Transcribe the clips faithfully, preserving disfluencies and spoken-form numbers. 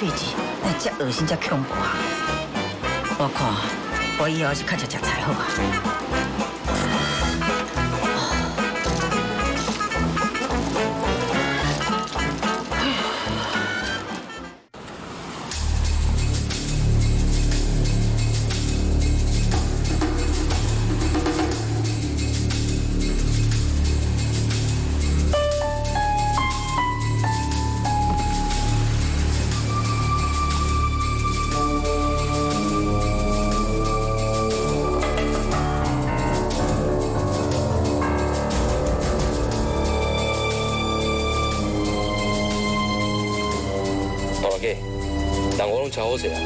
喙齿，哎，这恶心，这恐怖啊！我看我以后是较少食菜好啊。 好食啊！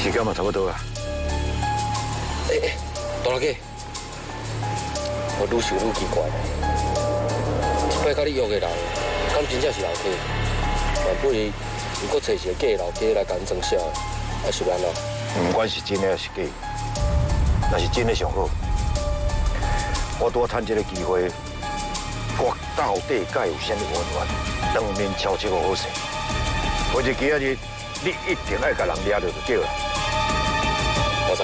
時間嘛差不多啊。誒、欸，大老姐，我愈想愈奇怪，即擺甲你約嘅人，敢真正是老家？萬不如如果找一個假老家來甲你裝笑，還是安怎？唔管是真嘅還是假，若是真嘅上好。 我多趁这个机会，我到底该有啥物办法，当面超这个好势。反正今仔日你一定要甲人抓着就对了。我知。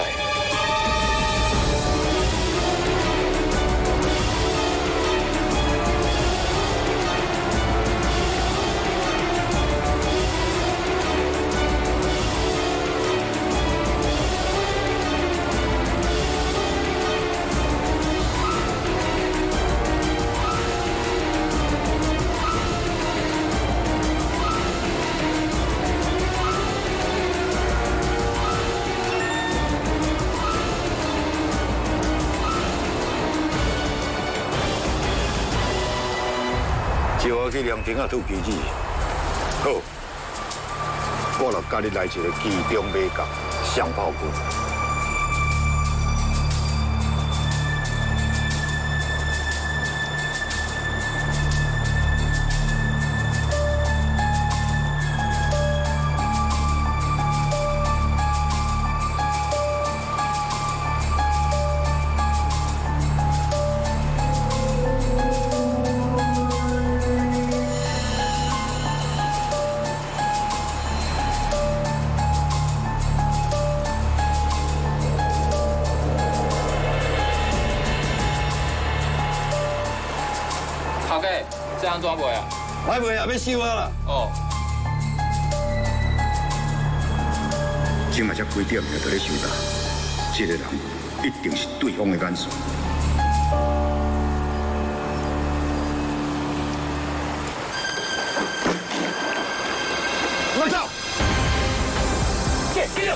去念经啊，吐棋子。好，我来教你来一个其中秘诀——双炮棍。怎袂啊？歹袂啊，要收我啦！哦，今嘛才几点就在咧想啦，这个人一定是对方的眼线。快走！去，继续。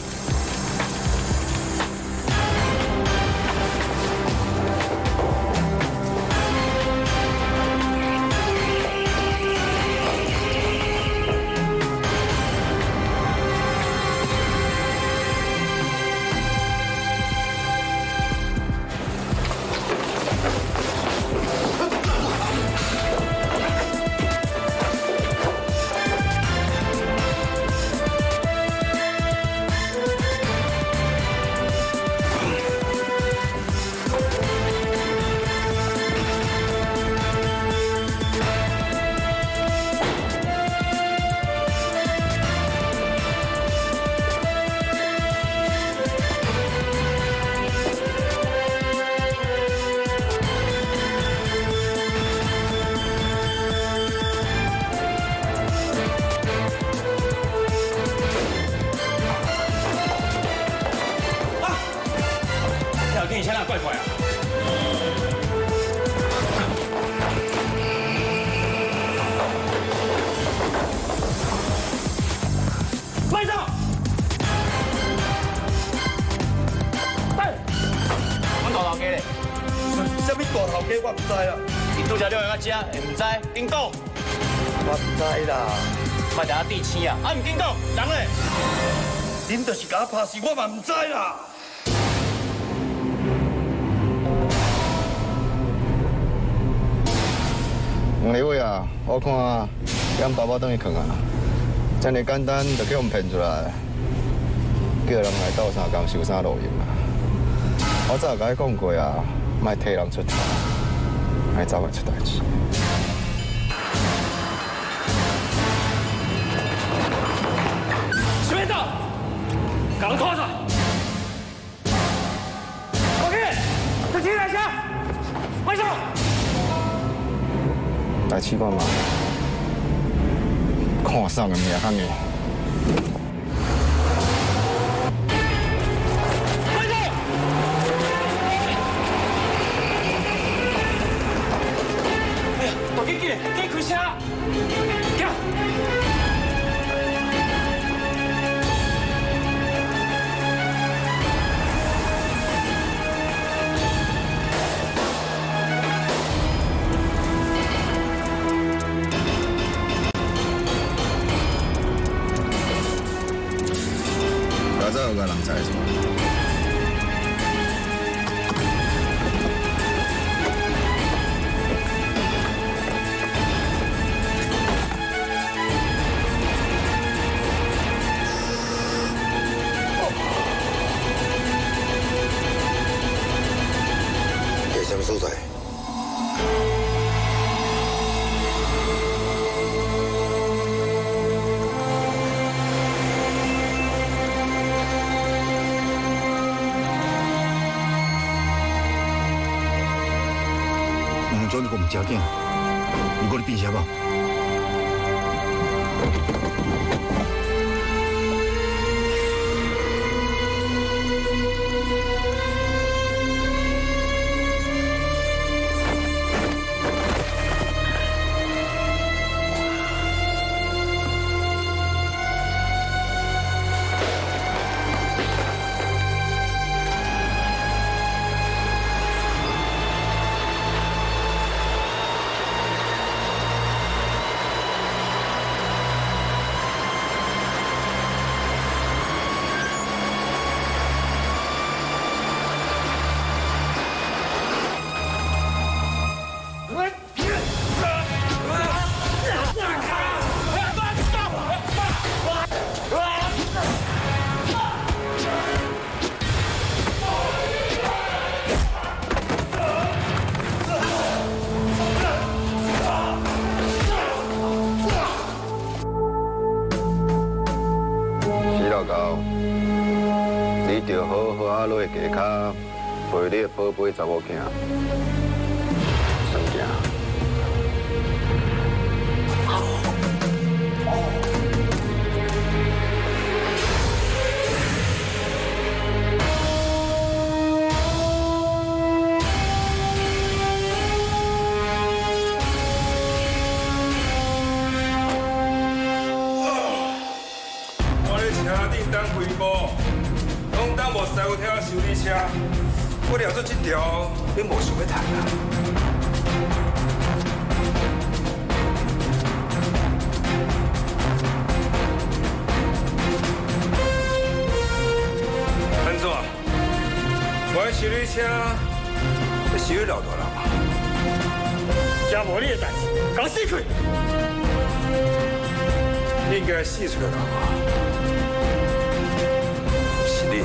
叮咚，我知啦，快点地青啊！啊唔叮咚，人嘞，恁就是假拍死我嘛唔知啦。黄立伟啊，我看咱包包等于空啊，这么简单就叫我们骗出来，叫人来斗三工收三路用啊！我早甲你讲过啊，莫替人出头。还早晚出大事。石原道，赶快逃！ 大刺瓜嘛，看上个命硬个。快走！哎呀，大吉吉，给开车，走。条件，你给我变下吧。查某囝，生囝。我的车顶当开幕，拢当无师傅听我修理车。 我了做这条，你无想要谈啊？安怎？我修理车，你修理老大人吧？真无你的代志，搞死去！应该死出来了吧？是你。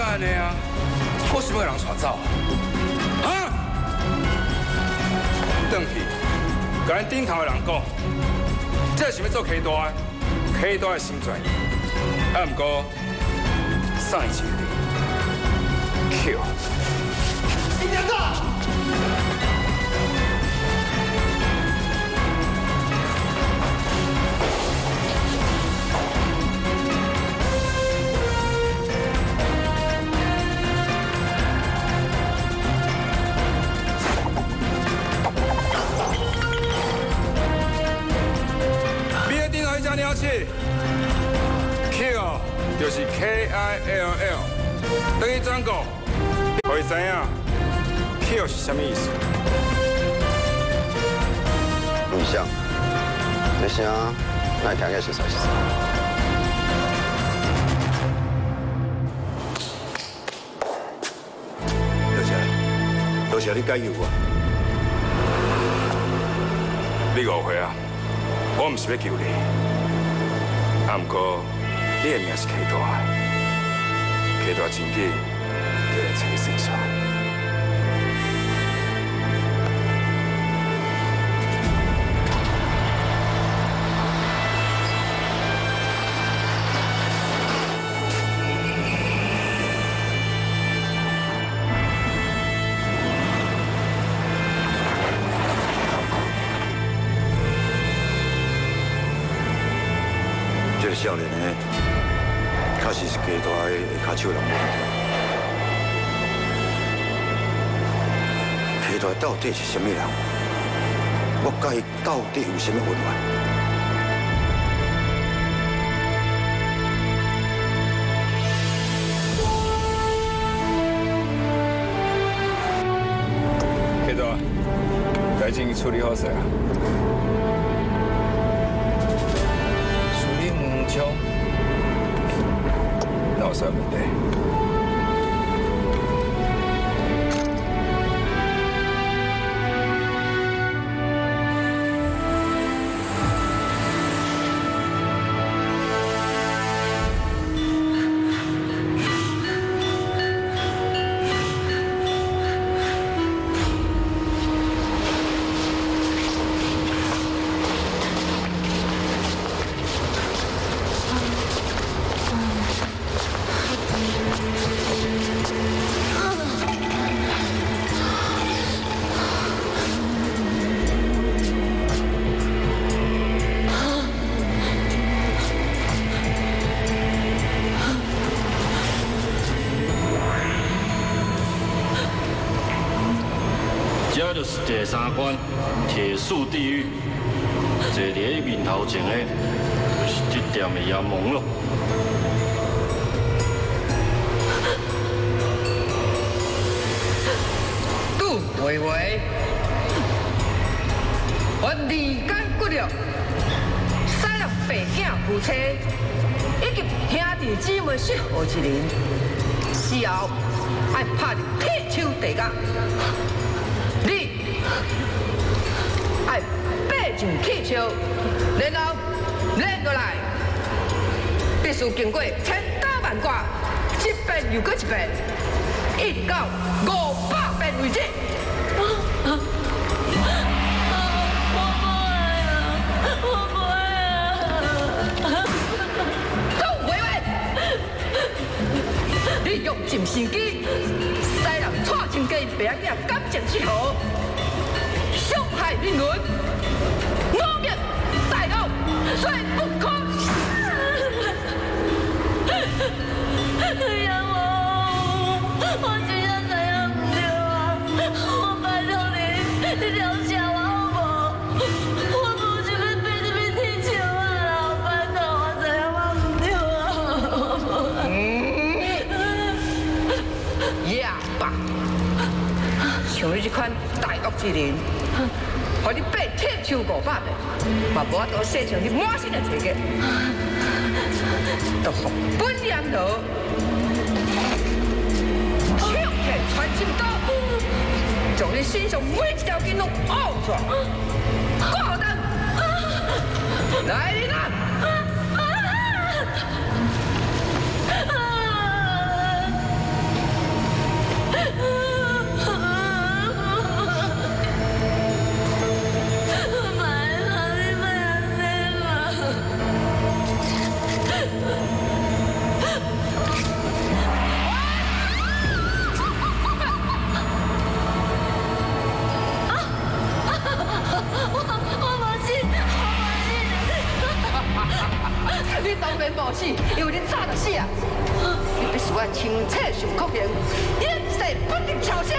甲安尼啊，我是要人带走啊！啊！转去，甲咱顶头的人讲，这是要做溪大溪大的心愿，啊，不过上一集的扣，你娘子！ Kill 就是 K I L L， 等于转告，可以知影 Kill 是啥物意思？录像，这些咱听个是啥意思？多谢，多谢你解救我。你误会啊，我唔是要救你。 啊，不过你的名是溪大，溪大真紧就来找你算账。少年呢，确实是加大个下手人物。下大到底是什么人？我甲伊到底有什么恩怨？下大，代志处理好势啊！ 那有啥问题？第三关，铁树地狱，坐伫伊面头前的，就是这点的阎王咯。杜维维，我二间骨肉，三十八囝夫妻，以及兄弟姊妹是何一人？死后爱拍入铁手地狱。 哎，爬上气球，然后扔落来，必须经过千打万剐，一遍又过一遍，一到五百遍为止。啊啊、我不会啊！我不会啊！杜伟伟，你用尽心机，使人错情家别人感情失和。 命运，我命大道，虽不可。阎王，我只想怎样对啊！我拜托你，你饶下我好不？我不是被被被你千万了，拜托我怎样忘掉啊！嗯，呀吧，像你这款大恶之人。 让你爬铁手五百遍，嘛无法度洗清你满身的罪孽，都服本阎罗，抢起穿心刀，将你身上每一条筋拢拗出来，挂灯，来人啊！你当面无死，因为你早就死啊！你必须要清澈上国营，掩饰不得超生。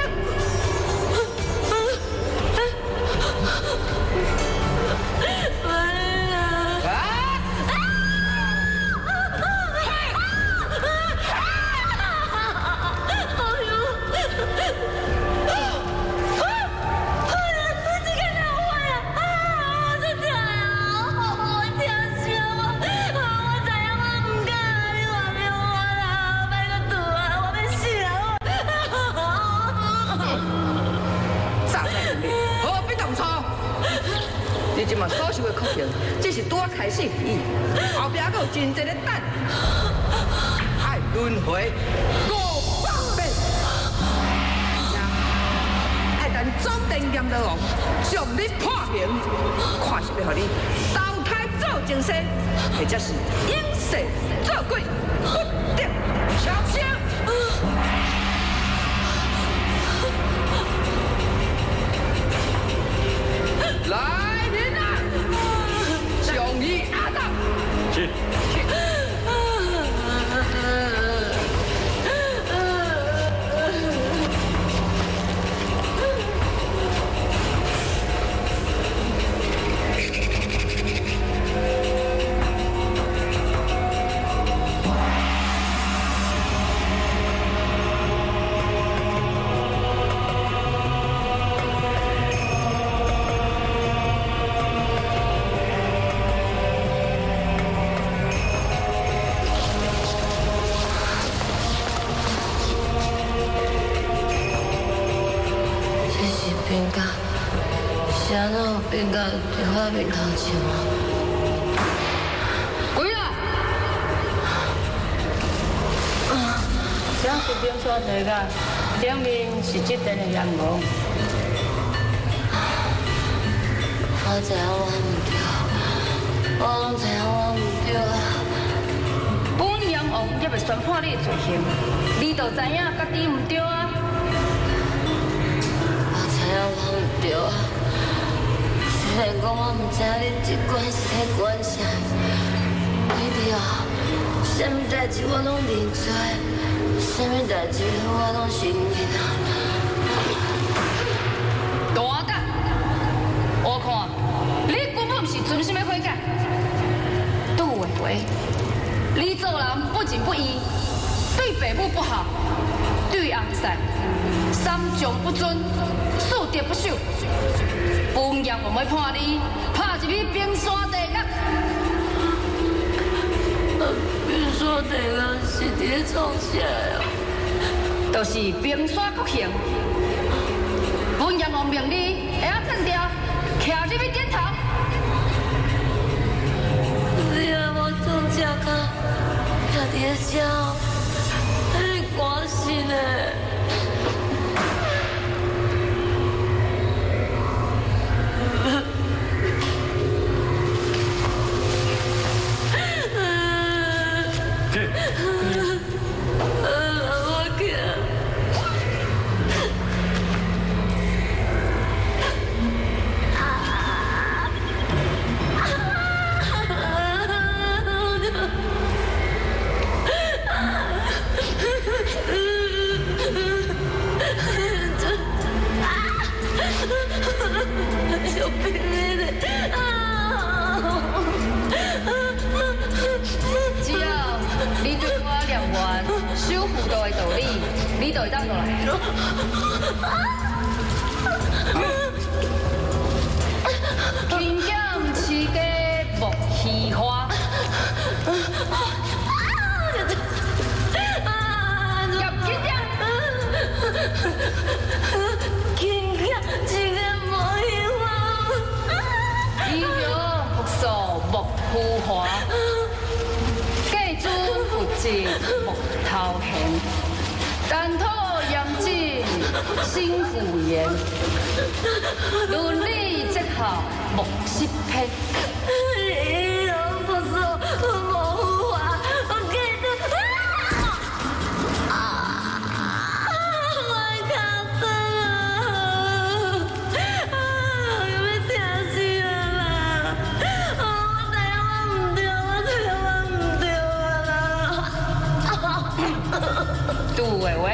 的话，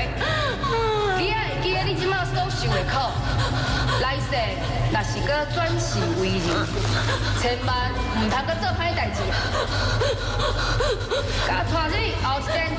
记啊记啊，你即马所受的苦，来世若是搁转世为人，千万唔通搁做歹代志，甲带你后生。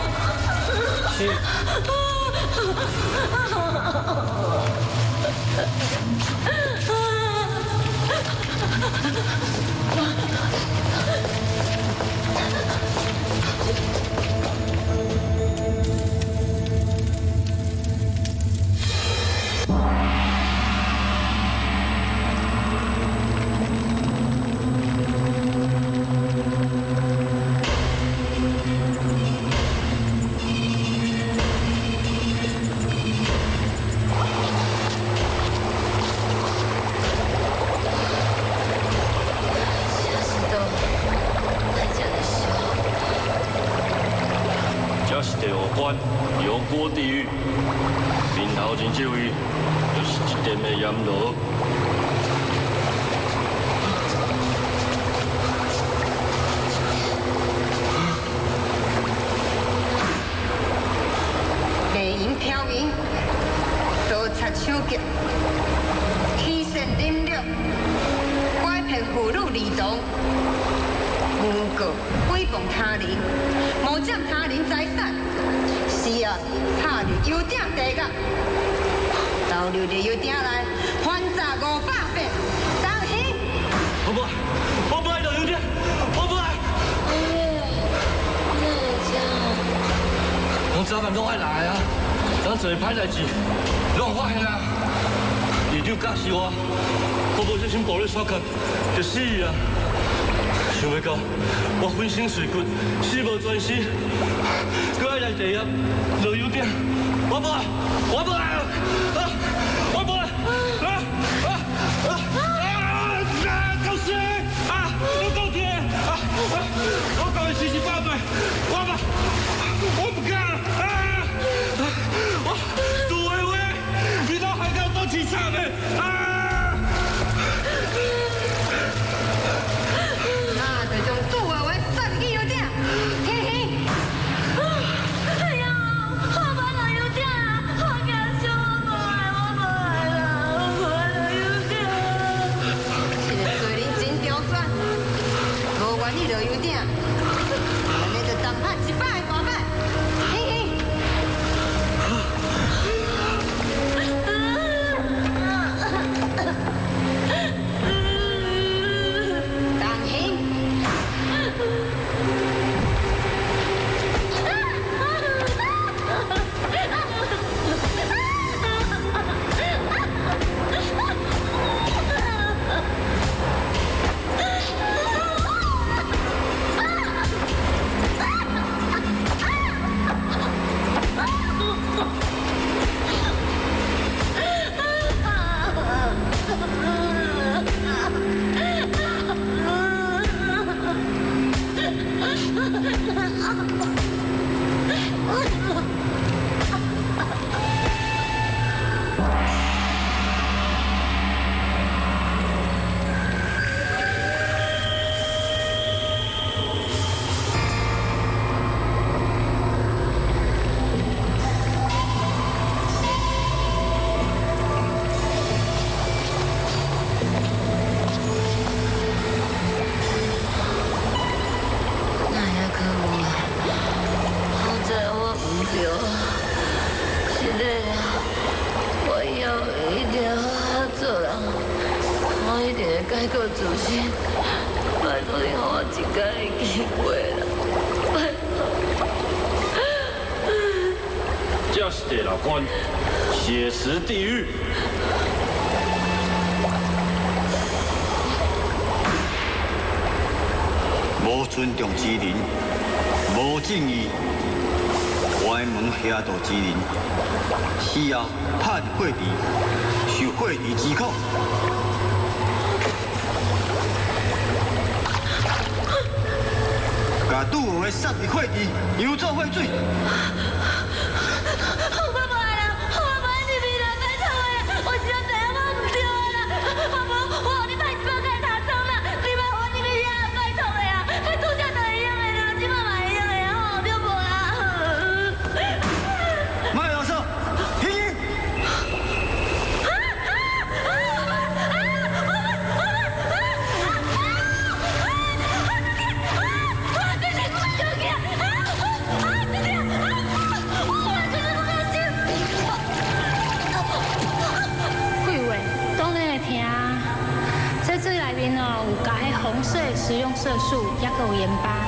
素，也有盐巴。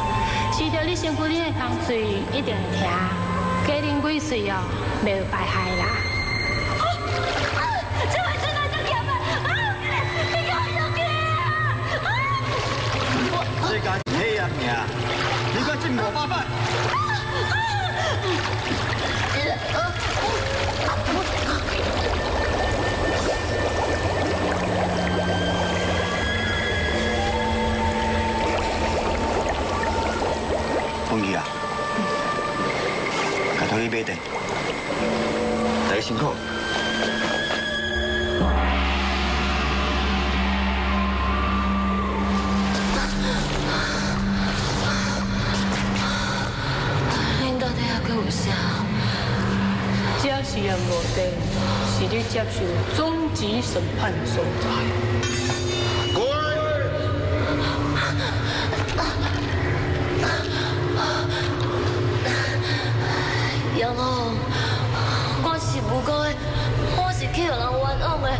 随着你身躯里的芳水一定会疼，加啉几水哦，袂有白害啦。啊啊！这回真来得及吗？啊！你搞到几啊？啊！世界黑暗命，你快进我八百。啊啊！凤仪啊，甲托你买茶，大家辛苦。恁到底还有啥？这是人无地，是你接受终极审判所在。 杨红，我是无辜的，我是去予人冤枉的，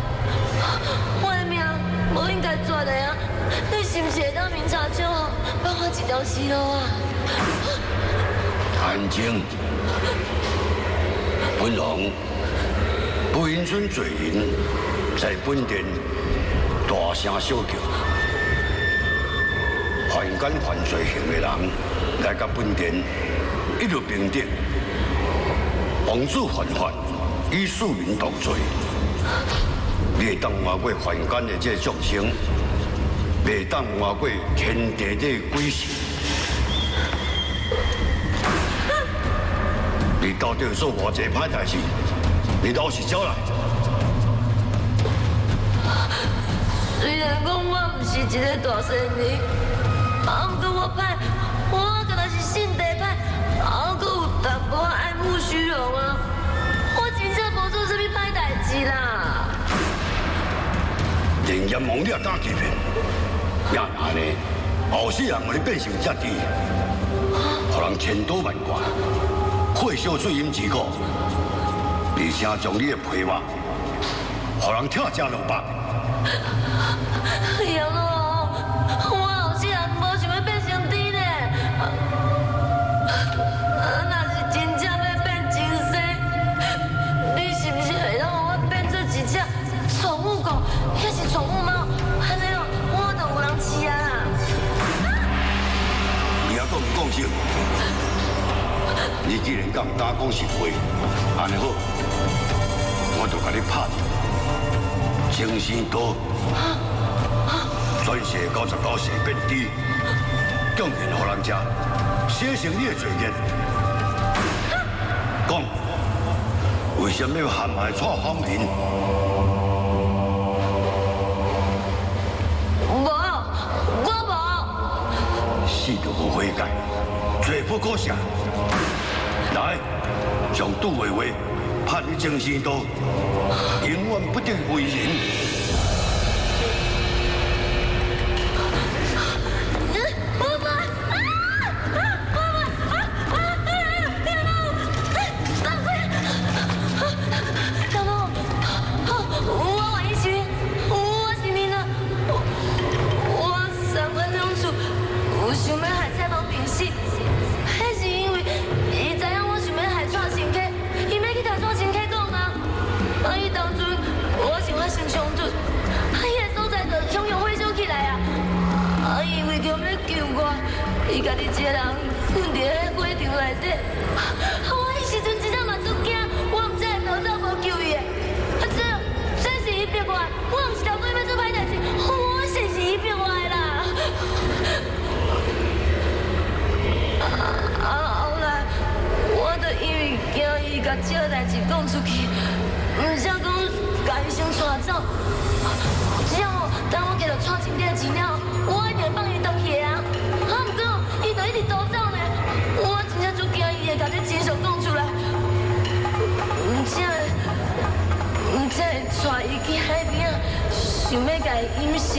我的命无应该抓的啊！你是不是会当明察秋毫，放我一条生路啊？安静，本王不允准罪人在本殿大声小叫，犯奸犯罪行的人来到本殿一律平等。 王子犯法，与庶民同罪。你会当瞒过凡间的这众生，袂当瞒过天地的鬼神。你到底做偌济歹代志？你老实交代。虽然讲我唔是一个大善人，啊，不过我歹，我可能是性地歹，啊，佫有淡薄爱。 不虚荣啊！我真正无做啥物歹代志啦。连阎王你也敢欺骗，要安尼，后世人互你变成这地，互人千刀万剐，火烧水淹之苦，而且将你的皮肉，互人拆成两半。阎王，我后世人无想要变成猪呢。 你既然敢打讲实话，安尼好，我就甲你拍掉，精神刀，全世九十九世变低，供应互人吃，洗清你的罪孽。讲，为什么要陷害蔡方明？无，我无，死就无悔改。 罪不可赦，来，将杜伟伟判你终身刀，永远不得为人。爸爸，啊啊！爸爸，啊啊！天龙，大哥，天龙，我委屈，我是你的，我三分清楚，我想要害蔡龙平死。 伊家己一个人困伫迄火场内底，我迄时阵真正嘛足惊，我唔知会逃走无救伊的。啊，这这是伊逼我，我唔是头拄要做歹代志，我实是伊逼我的啦。啊，后来我著因为惊伊甲这个代志讲出去，唔想讲甲伊先带走，只要我等我摕到蔡金典的钱了，我一定放伊倒去啊。 把这真相讲出来，唔才会唔才会带伊去海边，想要甲伊淹死。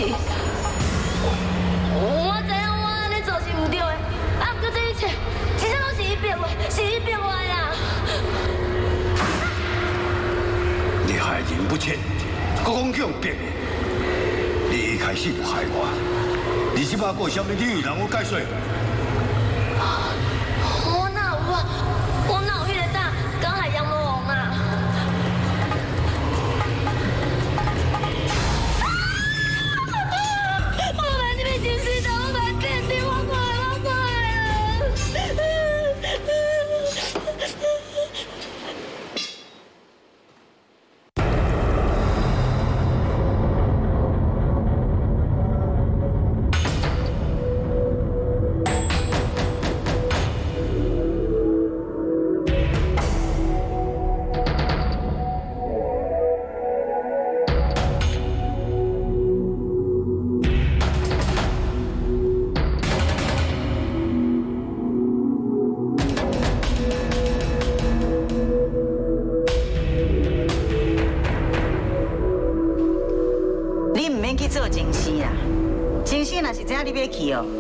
我知影我安尼做是唔对的，啊，不过这一切真正拢是伊逼我，是伊逼我啦。你害人不浅，搁讲叫人逼，你一开始就害我，你即摆阁有啥物理由让我解释？我哪有我我哪有迄个胆敢害阎罗王啊！我把这边情绪打，我把电视我过来，我过来了。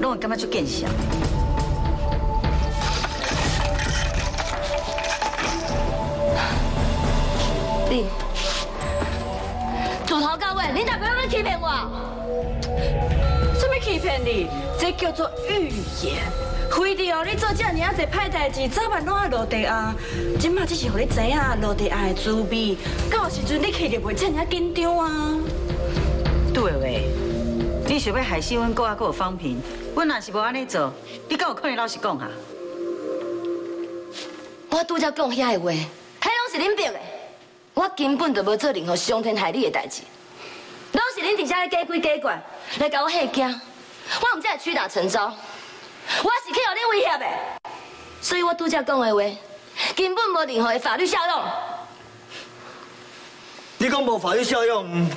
拢会感觉出见笑。你自头到尾，你哪能欺骗我？什么欺骗你？这叫做预言。非得哦，你做这尼啊侪歹代志，早晚拢爱落地啊！今嘛只是互你知影落地啊的滋味。到时阵你去就袂这尼啊紧张啊。对喂。 你想要害死阮哥啊，搁有方平，阮若是无安尼做，你敢有可能老实讲哈？我拄则讲遐个话，迄拢是恁逼的，我根本就无做任何伤天害理的代志，拢是恁伫遐咧假鬼假怪来甲我吓惊，我毋才会屈打成招，我是去互恁威胁的，所以我拄则讲的话根本无任何的法律效用。你讲无法律效用，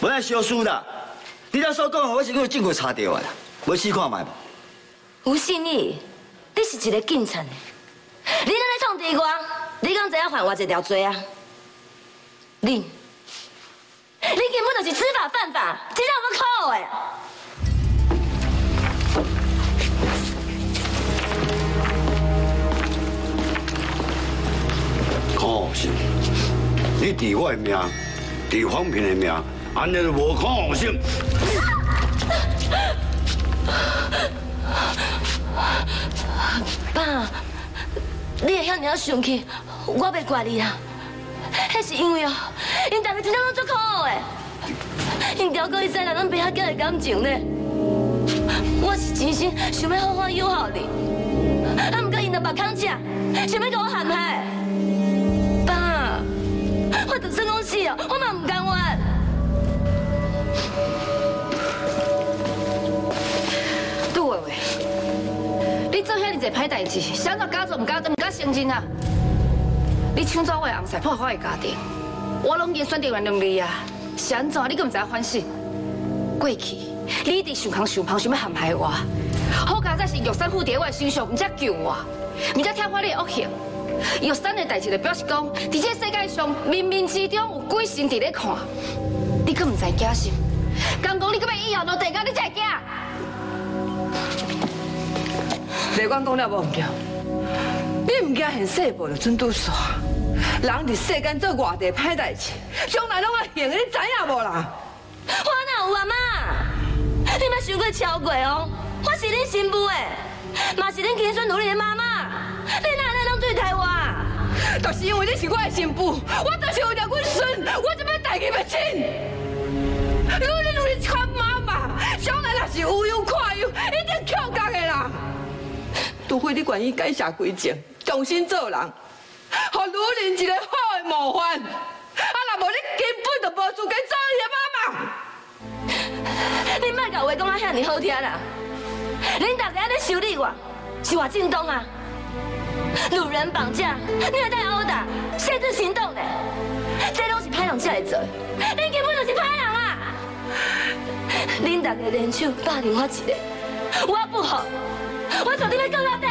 我来相输啦。 你这所讲，我是有证据查到啊，无试看卖无？吴信义，你是一个警察，你安尼创治我，你敢知影犯我一条罪啊？你，你根本就是知法犯法，这让我们靠的。 可惜，你抵我的命，抵方平的命，安尼就无可信。 爸，你会遐尔生气，我袂怪你啊。迄是因为哦，因大家真正拢足可恶的，因条哥伊生来咱爸遐囝的感情呢。我是真心想要好好友好你，啊，毋过因着把空吃，想要甲我陷害。爸，我就算讲死哦，我嘛唔甘愿。 你做遐尼侪歹代志，想到敢做唔敢做，唔敢承认啊！你抢走我的红线，破坏我的家庭，我拢已经选择原谅你啊！想怎你阁唔知反省？过去你一直想空想胖，想要陷害我，好佳哉是玉山附在我的身上，唔才救我，唔才挑发你的恶行。玉山的代志就表示讲，伫这世界上冥冥之中有鬼神伫咧看，你阁唔知惊心？刚讲你阁要以后落地，敢你才惊？ 袂管讲了无毋对，你毋惊现世无就准拄煞。人伫世间做偌济歹代志，将来拢会行，你知影无啦？我哪有啊妈？你莫想过超过哦，我是恁新妇诶，嘛是恁勤奋努力诶妈妈，你哪能拢对待我？就是因为你是我诶新妇，我就是有条骨孙，我就要代替要亲。如果你努力看妈妈，将来若是有忧看忧，一定欠家诶啦。 除非你愿意改邪归正，重新做人，给女人一个好的模范。啊，若无你根本就无资格做伊的妈妈。你莫甲话讲啊遐尼好听啦！恁大家安尼修理我，是我正当啊！女人绑架、虐待、殴打、限制行动的，这拢是歹人才会做。恁根本就是歹人啊！恁大家联手霸凌我一个，我不好。 我绝对要告到底。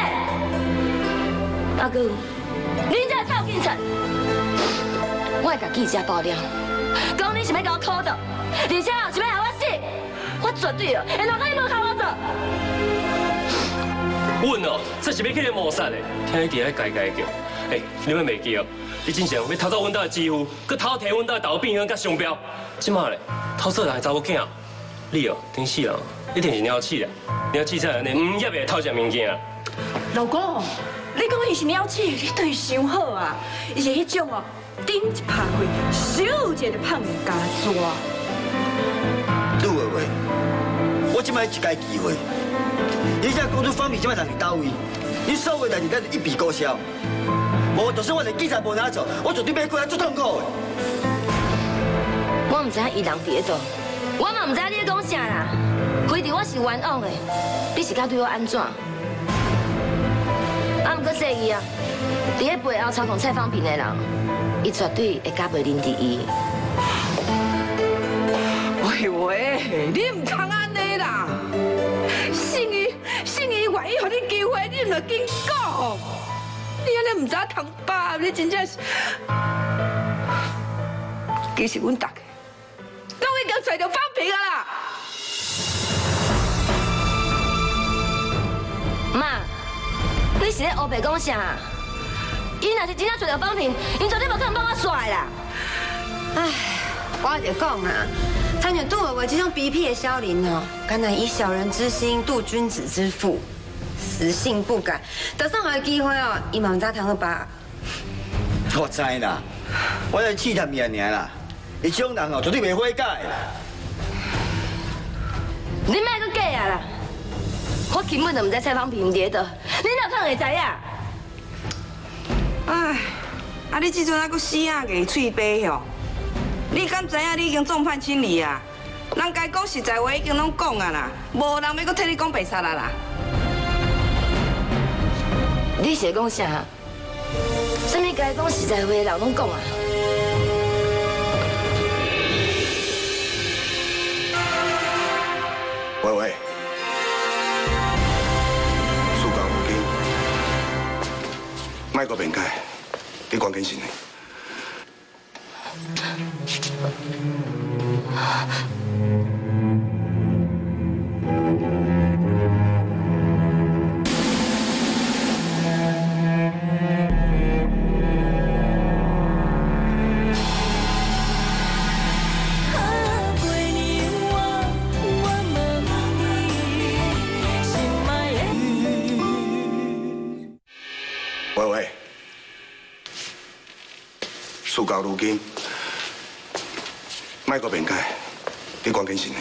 阿哥，恁这臭警察，我会甲记者爆料，讲恁是要甲我苦斗，而且哦是要害我死，我绝对哦会让你无靠我做。阮哦，这是要去谋杀的，听伊伫遐解解叫。哎，你们袂记哦？伊之前要偷走阮家的姊夫，佮偷摕阮家的豆饼香甲商标。即卖嘞，偷走人的查某囝，你哦顶死人。一定是鳥鼠啦！鳥鼠才安尼，唔入嚟偷食物件。老公，你講伊是鳥鼠，你對伊傷好啊！伊是迄種哦，頂一拍開，咻一下就拍人家抓。杜偉偉，我即擺一個機會，你只公主方面即擺人佇叨位？你所有代志咱一筆勾銷。無，就算我連警察無拿做，我絕對袂過來做痛苦的。我唔知伊人佇迄度。 我嘛唔知你咧讲啥啦，非得我是冤枉的，你是敢对我安怎？啊，唔过说伊啊，伫迄背后操控蔡方平的人，伊绝对会加倍认得伊。喂喂，你唔通安尼啦！信伊，信伊，愿意互你机会，你唔着紧讲。你安尼唔知通吧？你真正是，其实阮大家。 我已经找到方平啊啦！妈，你是咧黑白讲啥？伊若是真正找到方平，伊绝对无可能帮我甩啦！唉，我就讲啊，参像杜伟伟这种卑鄙的少年哦，敢若以小人之心度君子之腹，死性不改。得上个机会哦，伊嘛毋知通去吧。我知啦，我来试探伊尔啦。 伊种人哦，绝对袂悔改啦！你莫阁假啊啦！我根本就唔知蔡方平伫倒，你哪可能会知呀？唉，啊你即阵还阁死啊硬嘴巴吼！你敢知影你已经众叛亲离啊？人该讲实在话已经拢讲啊啦，无人要阁替你讲白沙啦啦！你是讲啥？啥物该讲实在话，人拢讲啊？ 喂喂，事情有紧，莫阁辩解，你赶紧信的。事到如今，莫阁辩解，你赶紧信的。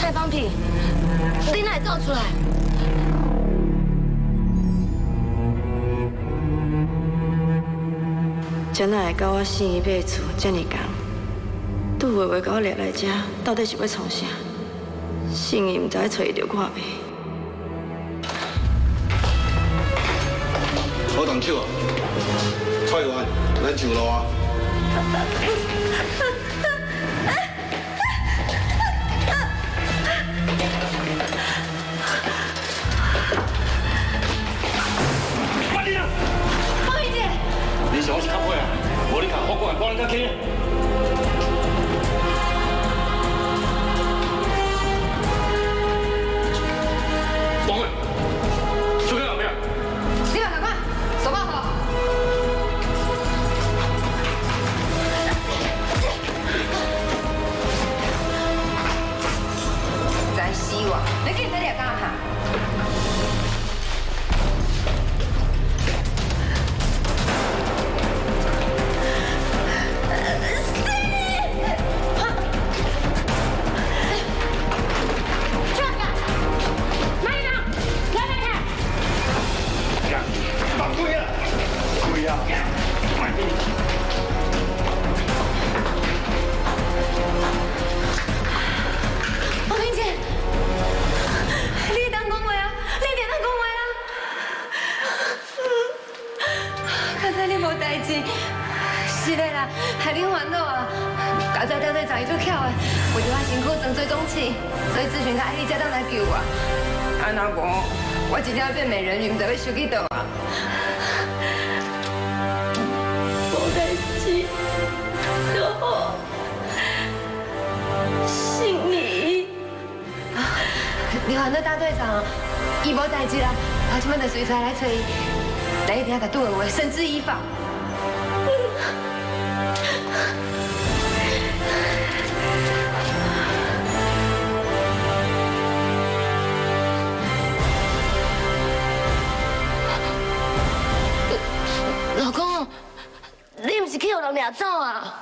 蔡方平，你哪会走出来？ 真乃会甲我生伊买厝遮尼共，杜伟伟甲我掠来遮，到底是要创啥？生伊毋知找伊着看袂。好动手啊！蔡元，咱上路啊！快点！方玉姐，你是我是靠。 我你看，我过来帮你看去。王伟，出去哪边？你们赶快，走吧，好。在死哇！你今日在干哈？你看那大队长，伊无代志啦，同学们就随出来找伊，来一定要对我绳之以法。老公，你唔是去让人掠走啊？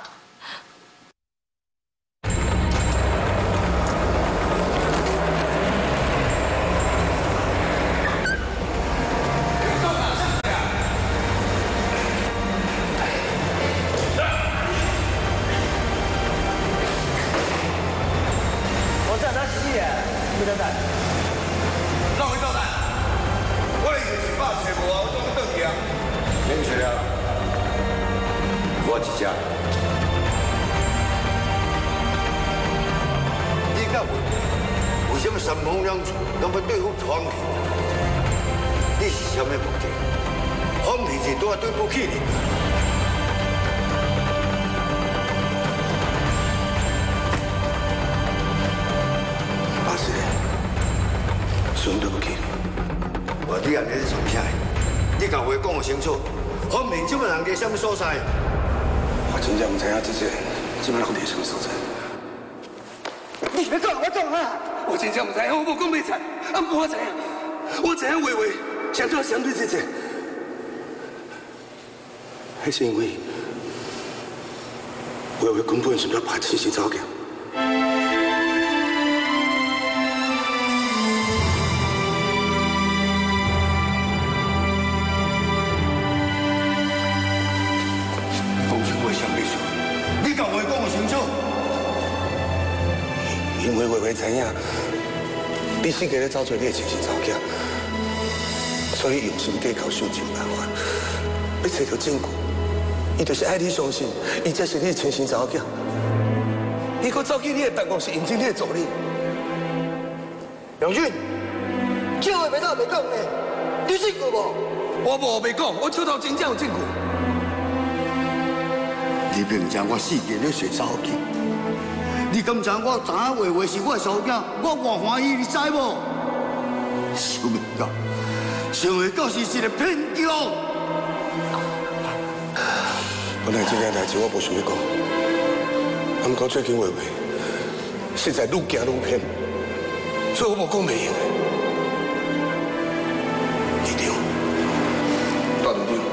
还是因为我为公安想要把信息走掉，公安为啥秘书？你甲我讲清楚，因为我袂知影，你四个咧走做你的情形走掉，所以用心计较，想尽办法要找到证据。 伊就是爱你相信，伊才是你的亲生查某囝。伊阁走去你的办公室，认真你的助理。杨俊，这话袂当袂讲呢，你有证据无？我无袂讲，我手头真正有证据。你明知我四年咧学查某囝，你敢知我昨下话话是我的查某囝，我偌欢喜，你知无？想袂到，想袂到是一个骗局。 本来这件代志我无想要讲，不过最近话话实在愈惊愈偏，所以我无讲袂用的。二长，大队长，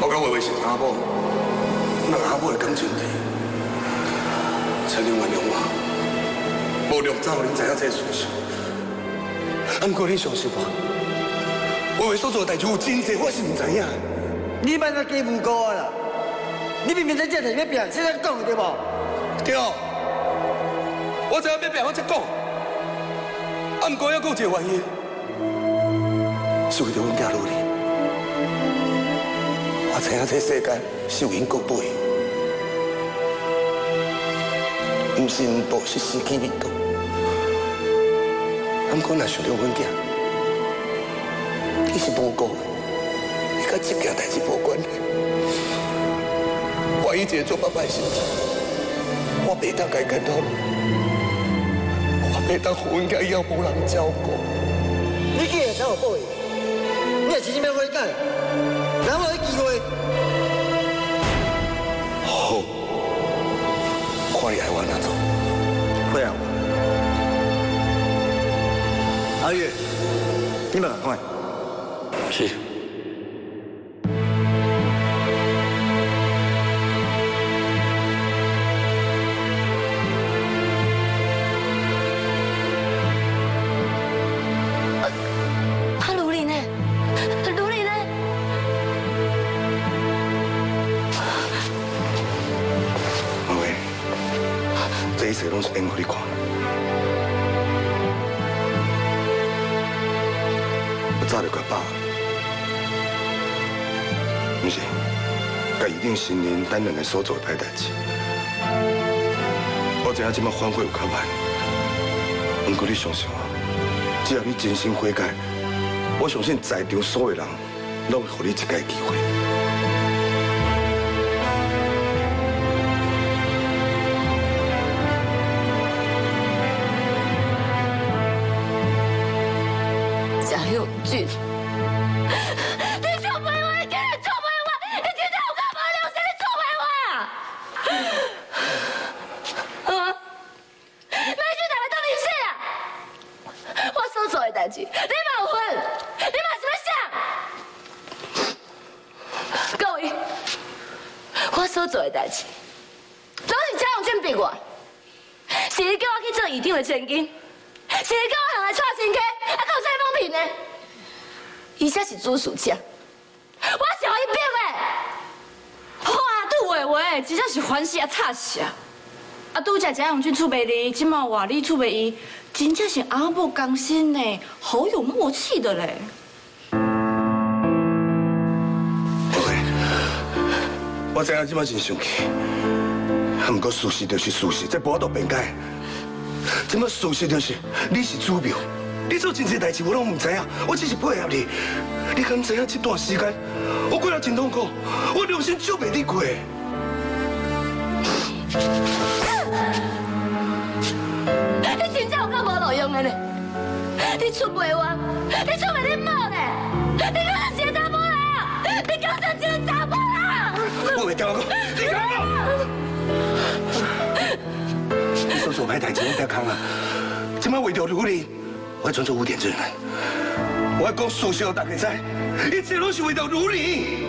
我讲话话是阿母，咱阿母的感情题，请你原谅我，无良早恁知影这事实。不过你相信我，我为所做代志有真多我是唔知影。 你莫再假无辜啦！你明明在这提要拼，现在讲对无？对，我知影要拼，我才讲。啊，不过还佫有一个原因，是为着阮囝努力。我知影这世界是有因果报应，唔是因报是时机未到。啊，不过若想着阮囝，伊是无辜的。 甲这件代志无关系，我以前做爸爸的心情，我袂当家监督，我袂当互阮家以后无人照顾。你既然才有报应，你也是真要悔改，哪有迄机会？好，看你爱我哪做。会啊。阿月，你们快。是。 新年咱两个所做歹代志，我知影即摆反悔有较慢，不过你相信我，只要你真心悔改，我相信在场所有人拢会给你一个机会。拒绝。你臭鬼娃，你真是臭鬼娃！你今天我干嘛留下你臭鬼娃啊？啊！你去哪来当女婿啊？我所做的代志，你冇份，你冇什么想？各位，我所做的代志，都是家长准备我，是伊叫我去做议长的千金。 是你叫我向来娶亲家，还佫有啥风评呢？伊才是主事者，我是予伊逼的。哇，拄话话，真正是烦死啊，吵死啊！啊，拄才蒋永俊出卖你，即马换你出卖伊，真正是阿母刚心呢，好有默契的嘞。不会，我知影即马真生气，不过事实就是事实，这无法度辩解。 这么事实就是，你是主谋，你做真侪代志我拢唔知影，我只是配合你。你敢知影这段时间我过了真痛苦，我良心照袂你过。你真正有够无路用的呢！你出卖我，你出卖你妈呢！你讲我是查某人，你讲我是查某人。我袂听我讲，你讲我。 做做歹代志，我得扛啦！即摆为着努力，我专做污点证人。我讲事实，大家知，一切拢是为着努力。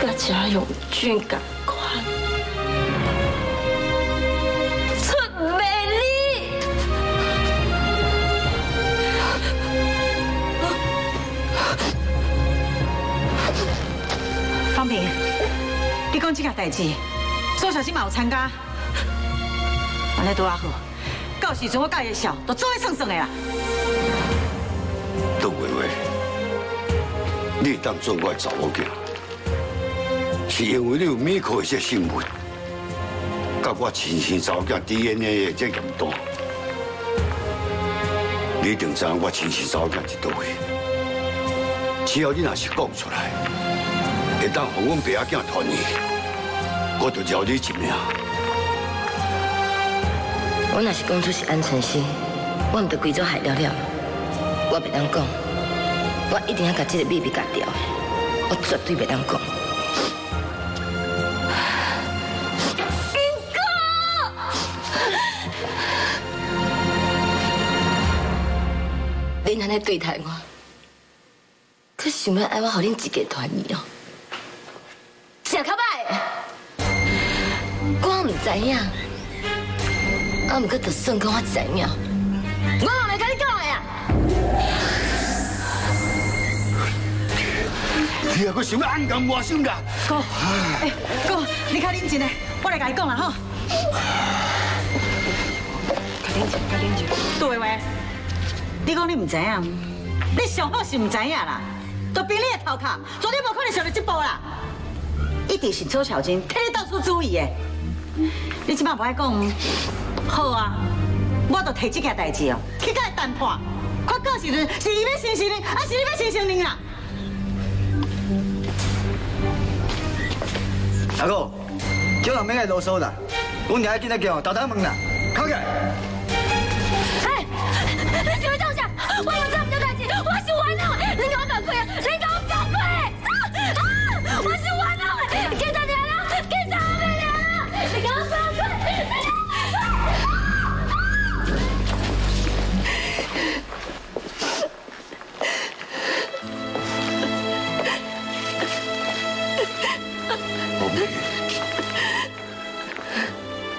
甲遮永俊同款，方平，你讲这件代志，苏小新嘛有参加，安尼对我好，到时阵我甲伊笑，都做伙算算的啦。邓伟伟，你当做我查某囝，是因为你有美国一些新闻，甲我亲生查某囝 D N A 的这验单，你一定知我亲生查某囝伫倒位。 只要你若是讲出来，会当互阮爸仔囝团圆，我就饶你一命。我若是讲出是安晨曦，我毋着规组害了了。我袂当讲，我一定要甲这个秘密夹掉，我绝对袂当讲。英哥，恁安尼对待我。 你想要爱我，互恁一家团圆哦？食较歹，我唔知影，啊，唔过就算讲我知影，我后来甲你讲的啊。你啊，佫想要暗藏我心啦？哥，哎，哥，你较冷静嘞，我来甲你讲啦吼。较冷静，较冷静。对话，你讲你唔知影，你上好是唔知影啦。 都比你的头壳，昨天无可能想到这步啦！一定是周小金替你到处注意的。你即摆无爱讲，好啊，我著提这件代志哦，去甲伊谈判，看到时阵是伊要成成恁，还是你要成成恁啦？阿哥，叫人免来啰嗦啦，阮娘今仔叫豆豆问啦，靠起来。哎，你是要做啥？我有这么多代志，我是冤枉的，你给我反悔啊！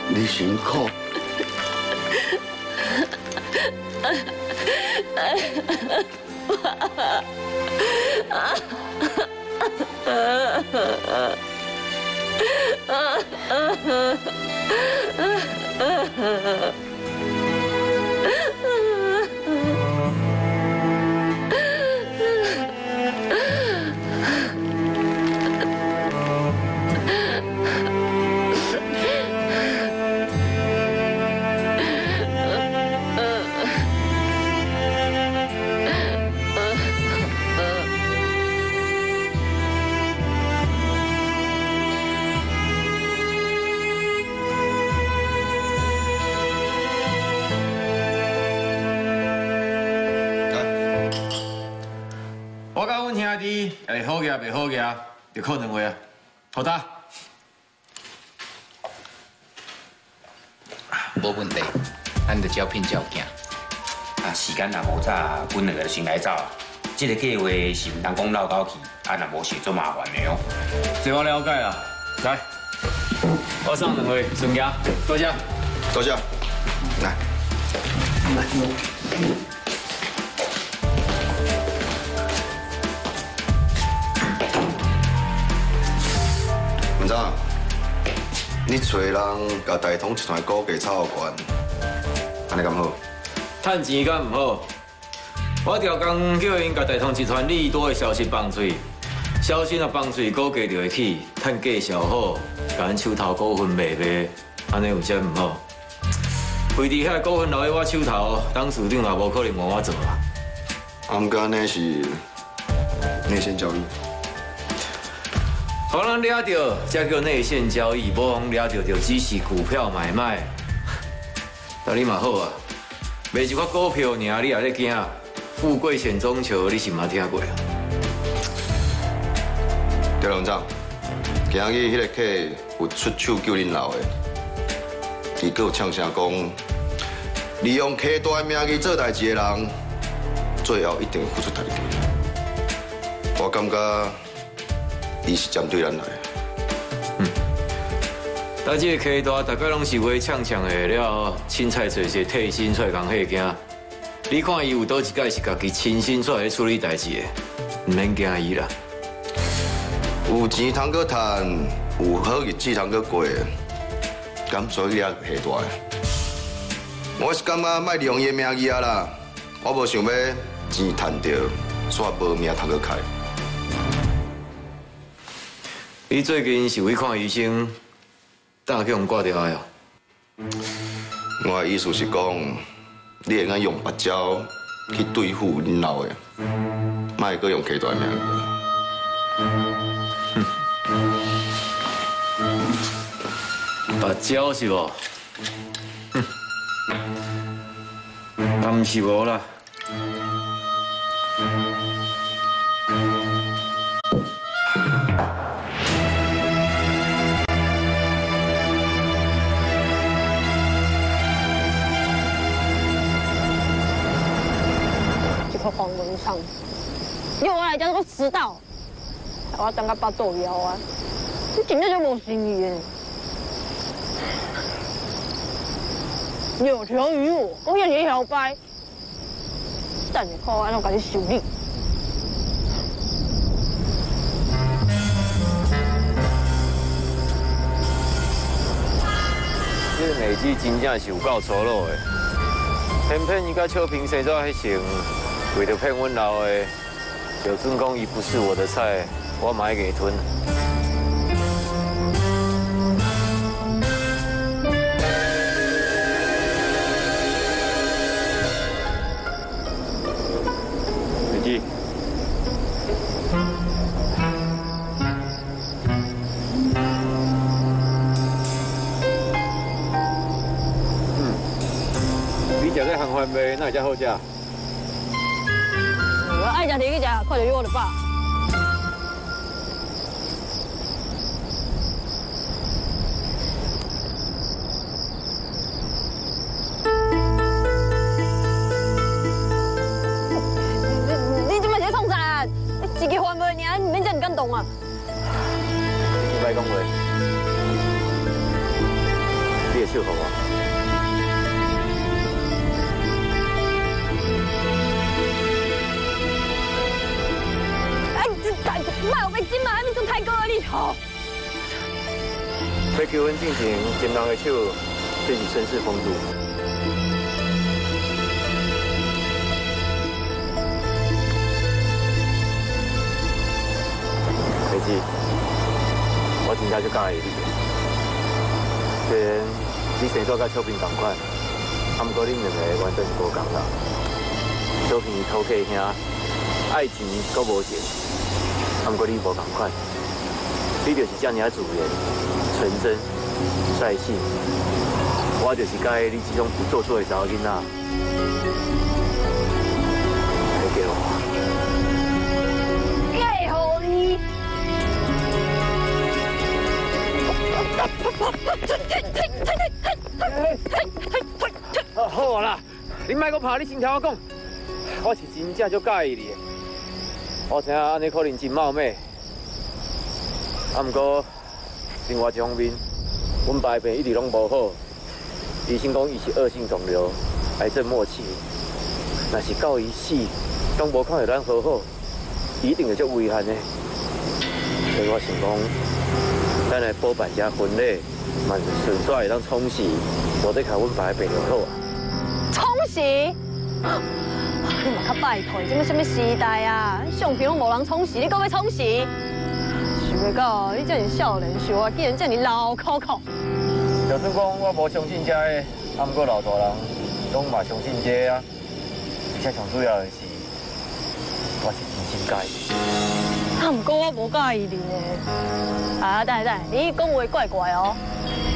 你辛苦。会好个，袂好个，就靠两位啊！好呾，无问题，咱就招聘招囝。啊，时间若无早，阮两个就先来走啊。这个计划是唔通讲漏到去，啊，若无是做麻烦的哦。这我了解啦，来，我送两位孙家，坐下，坐下，来，来。 文章，你找人甲大同集团股价炒悬，安尼敢好？趁钱敢唔好？我调工叫因甲大同集团利多的消息放水，消息若放水，股价就会起，趁价销好，甲咱手头股份卖卖，安尼有啥唔好？非得遐股份留喺我手头，董事长也无可能换我做啦。啊，唔过安尼是内线交易。 帮人抓到，才叫内线交易；无帮抓到，就只是股票买卖。道理嘛好啊，卖一块股票尔，你也咧惊？富贵险中求，你是毋捌听过啊？赵龙章，今日迄个客有出手救恁老的，伊佫有呛声讲，利用客大名去做代志的人，最后一定付出代价。我感觉。 伊是针对咱来的。嗯，但这个客大大概拢是话呛呛的了，凊彩找些替身出来共吓惊。你看伊有倒一届是家己亲身出来处理代志的，唔免惊伊啦。有有钱通搁趁，有好日子通搁过，咁所以也下大。我是感觉卖利用伊名义啊啦，我无想要钱趁着，煞无命通搁开。你最近是去看医生，当去用挂电话呀？我的意思是讲，你会敢用白鸟去对付恁老的，卖搁用下大名义。 白鸟是无？哼，也唔是无啦。去黄文昌，对我来讲我迟到，我等个八做妖啊！你今日就无新意。 有求于我，我向你后拜，等你看安怎甲你修理。这个妹子真正是有够粗鲁的，偏偏伊甲邱平生做迄型，为着骗阮老的，就算讲伊不是我的菜，我嘛爱给吞。 那才好食。我爱食，提去食，看着我就饱。你你这摆在创啥？一个番麦尔，你免遮尔感动啊！你别讲话，你会笑话我。 卖有要金嘛，还咪做太高啊你吼！要求婚进行，金人的手，这是绅士风度。妹子，我真正就介意你。虽然你生做甲小平同款，啊，不过恁两个完全无同啦。小平偷客兄，爱情搁无情。 不过你无同款，你就是这样子的纯真、率性。我就是介你这种不做作的查某囡仔，你给我。介乎你，好啦，你莫阁怕，你先听我讲，我是真正足介意你的。 我听安尼可能真冒昧，啊，不过另外一方面，阮爸病一直拢无好，医生讲伊是恶性肿瘤，癌症末期，若是到伊死，拢无看到咱好好，一定会足遗憾的。所以我想讲，咱来补办一下婚礼，嘛顺便会当冲喜，无得靠阮爸病就好啊。冲喜。 你嘛较拜托，即个什么时代啊？相片拢无人冲洗，你搁要冲洗？想袂到你遮尔少年时，我竟然遮尔老口口。就算讲我无相信遮个，啊，毋过老大人拢嘛相信遮啊。而且上主要的是，我是真心介意。啊，毋过我无介意你呢。啊，等下等下，你讲话怪怪哦。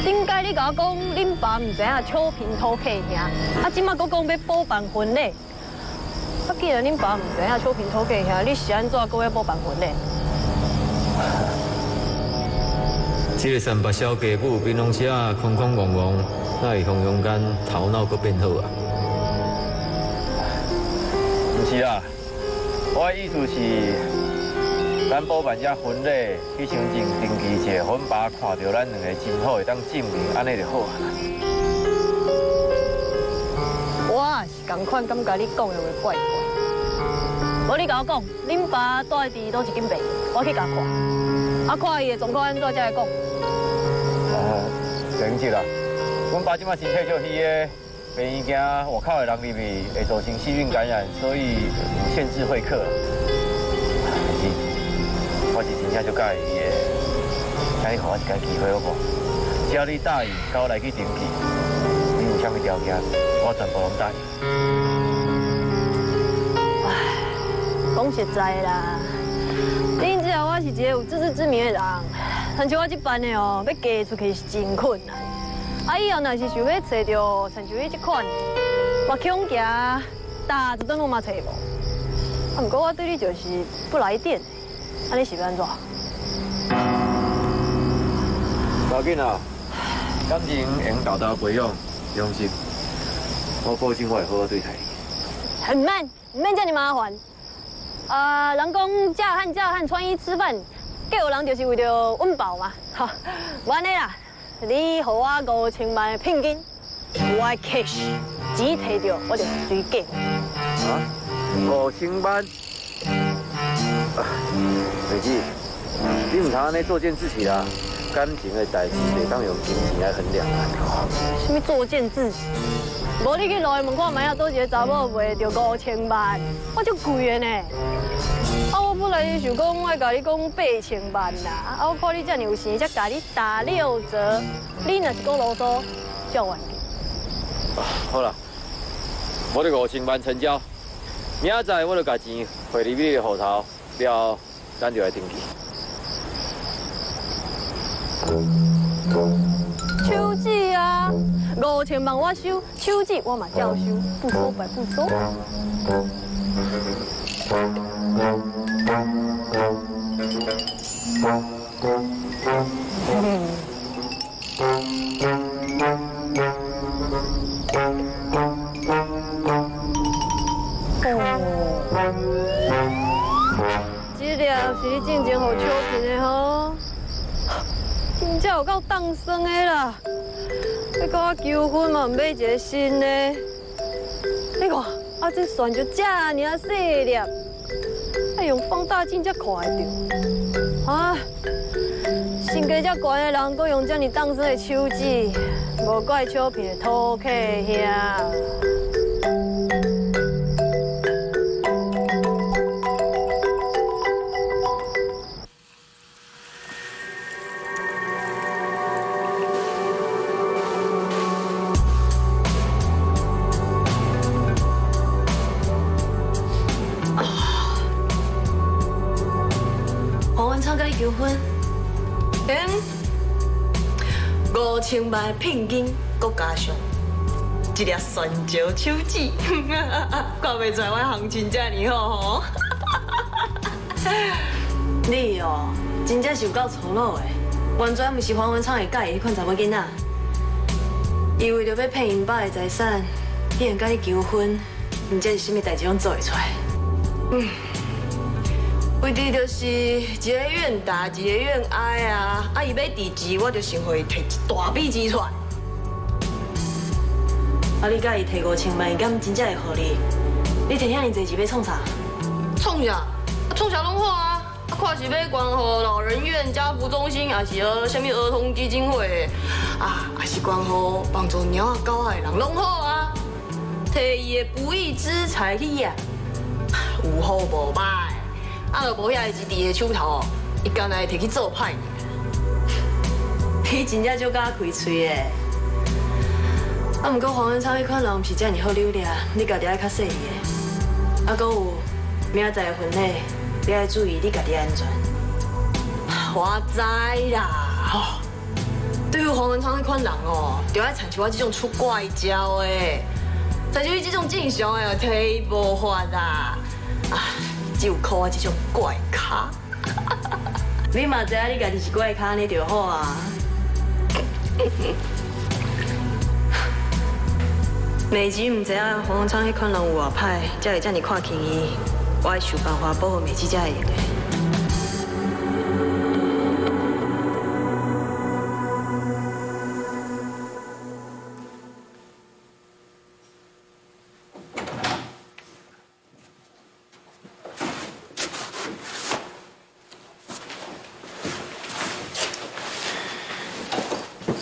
顶解你甲我讲，恁爸毋知影笑贫土客兄，啊，即马佫讲要补办婚礼。 啊！既然恁爸唔知影秋萍偷鸡遐，你是安怎搁要补办婚嘞？这个三八小家母平常时啊，空空戆戆，那伊空中间头脑搁变好啊？唔是啦，我的意思是，咱补办只婚礼，去想尽登记者，阮爸看到咱两个真好，会当证明，安尼就好啊。 我也是同款，感觉你讲的话怪怪。无你甲我讲，恁爸住伫倒一间病院，我去甲看。阿跨也总管做家来讲。哦，等一下，阮爸即摆身体就虚个，病院惊外口的人入去会造成细菌感染，所以限制会客。是，我是真正就介意的，请你给我一个机会好无？只要你答应跟我来去登记，你有啥物条件，我全部拢答应。 讲实在啦，你知道我是一个有自知之明的人，但像我这班的哦，要嫁出去是真困难。啊，以后若是想要找着像像你这款，我恐惊，打一顿我嘛找无。啊，不过我对你就是不来电，啊，你是要安怎？老囡啊，感情用豆豆培养，用心，我保证我会好好对待你。很慢，唔免这么麻烦。 啊、呃，人讲嫁汉嫁汉穿衣吃饭，嫁有人就是为着温饱嘛。好，无安尼啦，你给我五千万的聘金，我的 cash 钱摕到，我就随嫁。啊，五千万？美姬，你唔通安尼作践自己啦！感情的代志，袂当用金钱来衡量啊。什么作践自己？ 无你去路下问看卖啊，倒一个查某卖着五千万，我足贵的呢。啊，我本来想讲，我甲你讲八千万啦，啊，我看你遮尔有钱，才甲你打六折。你若是讲啰嗦，叫完。好啦，我着五千万成交，明仔载我着把钱汇入你的户头，了后咱就来登记。手指啊！ 五千万我收，手指我嘛照收，不说白不说。哦，这条是你进前互抢骗的吼，真正有够当生的啦！ 你跟我求婚嘛，买一个新的。你看，啊，这船就遮尔啊细粒，要用放大镜才看得到。啊，身价遮高的人，搁用遮尔当真的手指，无怪笑片的土客兄。 千万聘金，搁加上一粒蒜椒手指，看袂出我行情遮尔好吼！你哦，真正是有够粗鲁的，完全毋是黄文昌会介意迄款查某囡仔。伊为着要骗因爸的财产，竟然甲你求婚，毋知是啥物代志拢做会出来。嗯，为的就是一个愿打，一个愿挨啊。 啊！伊要地址，我就想互伊摕一大笔钱出来。啊！你甲伊摕五千万，敢真正会互你？你摕遐尼侪钱要创啥？创啥？创啥拢好啊！啊，看是要捐互老人院、家扶中心，还是呃，啥物儿童基金会啊，还是捐互帮助猫仔狗仔的人拢好啊！摕伊的不义之财去呀，有好无歹，啊，就无遐个钱伫伊手头哦，伊干来摕去做歹。 你真正就甲我开嘴诶！啊，毋过黄文超迄款人毋是遮尔好溜俩，你家己爱较细意诶。啊，搁有明仔载诶婚礼，你爱注意你家己安全。我知啦，吼、哦！对于黄文超迄款人哦，就爱参像我这种出怪招诶，参像你这种正常诶，提无法啦。啊，只有靠我这种怪咖。你嘛知影你家己是怪咖，你就好啊。 美姬唔知影黄文昌迄款人有偌歹，才会遮尔看轻伊。我要想办法保护美姬才会用的。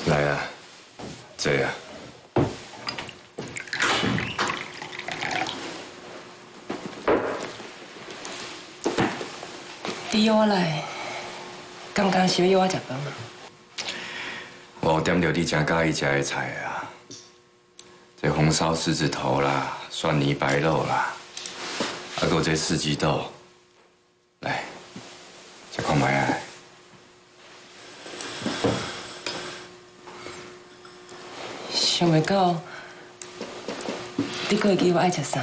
来呀、啊，这呀、啊，你約我來，剛剛是要約我食飯嘛？我有點著你真喜歡食的菜啊，這紅燒獅子頭啦，蒜泥白肉啦，啊，還有這四季豆，來，吃看賣啊。 想袂到，你阁会记我爱食啥？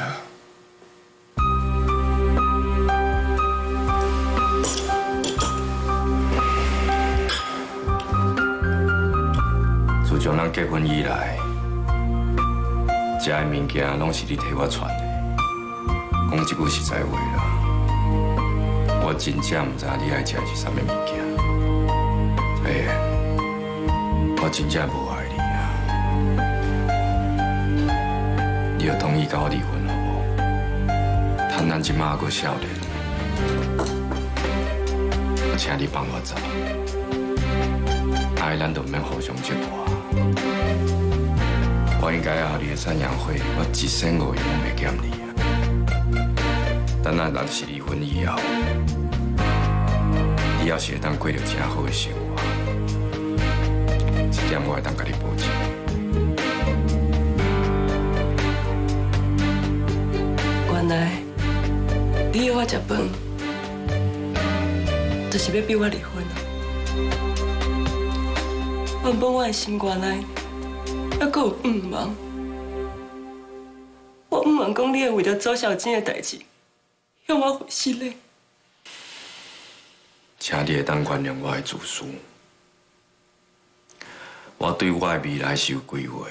自从咱结婚以来，食的物件拢是你替我传的。讲一句实在话啦，我真正唔知你爱食是啥物物件。哎、欸，我真正无爱。 你要同意跟我离婚好不好？趁咱即马还阁少年，我请你放我走，爱咱就免互相折磨。我应该啊，你的赡养费，我一仙五亿拢袂减你啊。等咱若是离婚以后，你要是会当过着真好的生活，这点我会当甲你保证。 原来你约我食饭，就是要逼我离婚啊！原本我的心肝内还阁有唔忙，我唔忙讲你会为着周小菁的代志向我费心嘞。请你会当原谅我的自私，我对我的未来是有规划，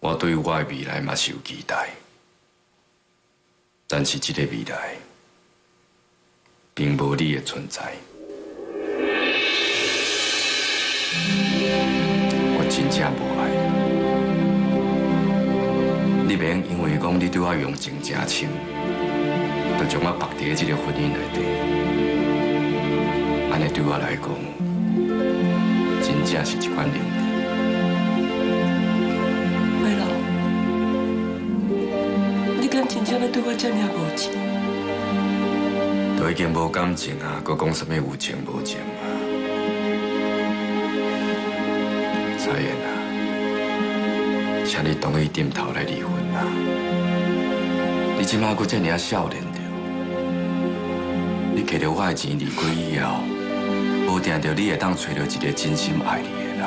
我对我的未来嘛是有期待。 但是，这个未来并无你的存在。我真正无爱你，你袂用因为讲你对我用情真深，就将我绑伫这个婚姻内底。安尼对我来讲，真正是一款凌辱。 真正要对我这么无情，都已经无感情啊，搁讲什么有情无情啊？彩燕啊，请你同意点头来离婚啊！你即摆搁这么少年着，你摕着我的钱离开以后，无定着你会当找着一个真心爱你的人。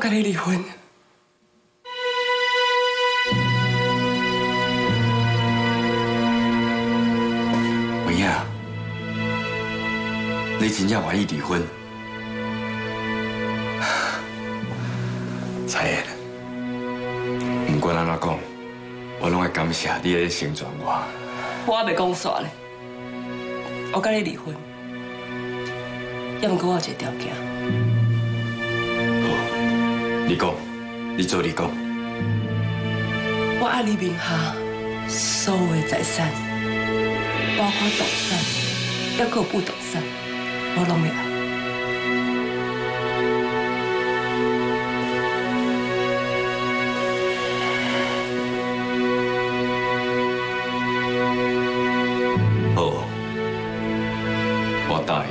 跟你离婚，文燕，你真正愿意离婚？彩燕，不管安怎讲，我拢会感谢你的成全我。我还袂讲煞咧，我跟你离婚，要不过我有一个条件。 你讲，你做你讲。我爱你名下所有的财产，包括动产，还有不动产，我拢要爱。好，我答应。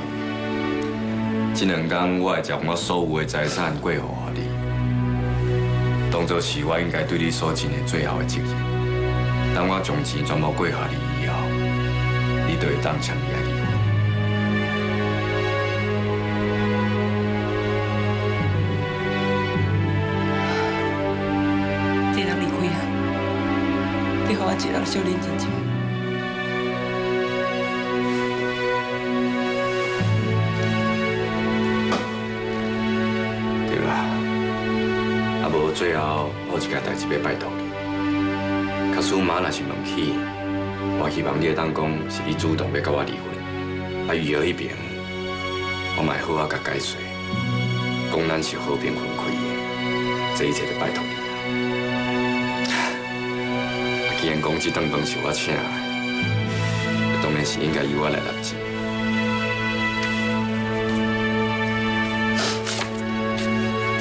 这两天我会将我所有的财产过户给你。 当作是我应该对你所尽的最后的责任。等我将钱全部过下你以后，你就会当签约离婚。这人离开啊，你给我一人小林真情。 最后，我有一件代志要拜托你。假使妈若是问起，我希望你会当讲是你主动要甲我离婚，啊，余姚迄边，我嘛会好啊甲解释，讲咱是和平分开的，这一切就拜托你了。既然讲这顿饭是我请的，当然是应该由我来担责。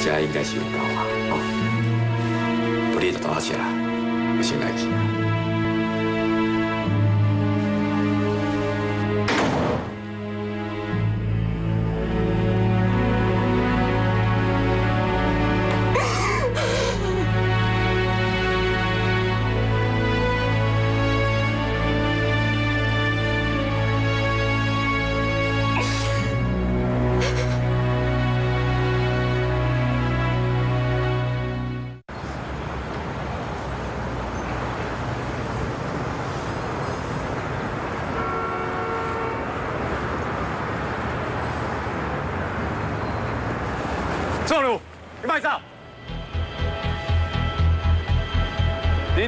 这应该是有够啊！哦，不哩就倒吃，我先来去。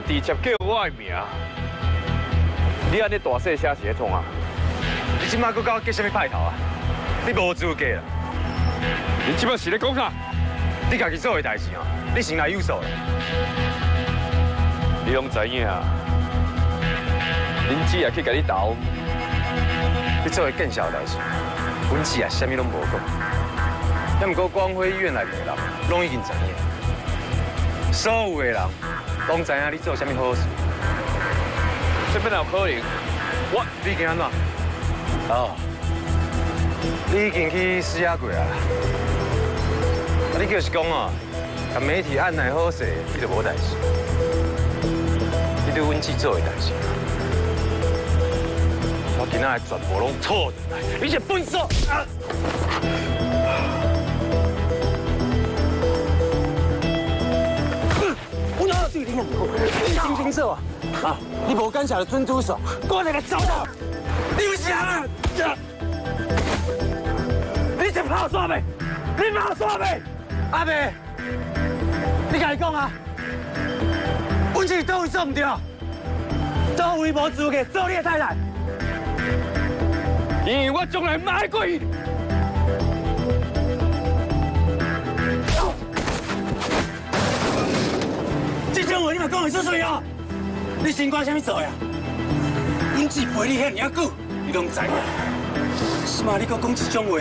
直接叫我的名，你安尼大细写是咧创啊？你即摆搁甲我结什么派头啊？你无资格啦！你即摆是咧讲啥？你家己做诶代志哦，你先来有数啦！你拢知影啊？恁姊也去甲你斗，你做诶更小代志，阮姊也啥物拢无讲。也毋过光辉医院内面人拢已经知影，所有诶人。 拢知影你做啥物好事，这边有可能，我你已经安怎？哦，你已经去死啊过啊！啊，你就是讲哦，甲媒体按耐好势，你就无代志。你对阮姊做诶代志，我今仔诶全部拢错的，你是笨手。啊 对你也唔好，你清清楚啊！啊，你无感谢就准住手，我来个走到，你有啥啊？你是跑煞未？你跑煞未？阿妹，你家己讲啊！阮是倒位做唔对，倒位无资格做你的太太，因为我从来唔爱过伊。 你嘛讲会出水哦？你新官啥物做呀？阮姊陪你遐尔久，你拢知影。是嘛？你搁讲这种话，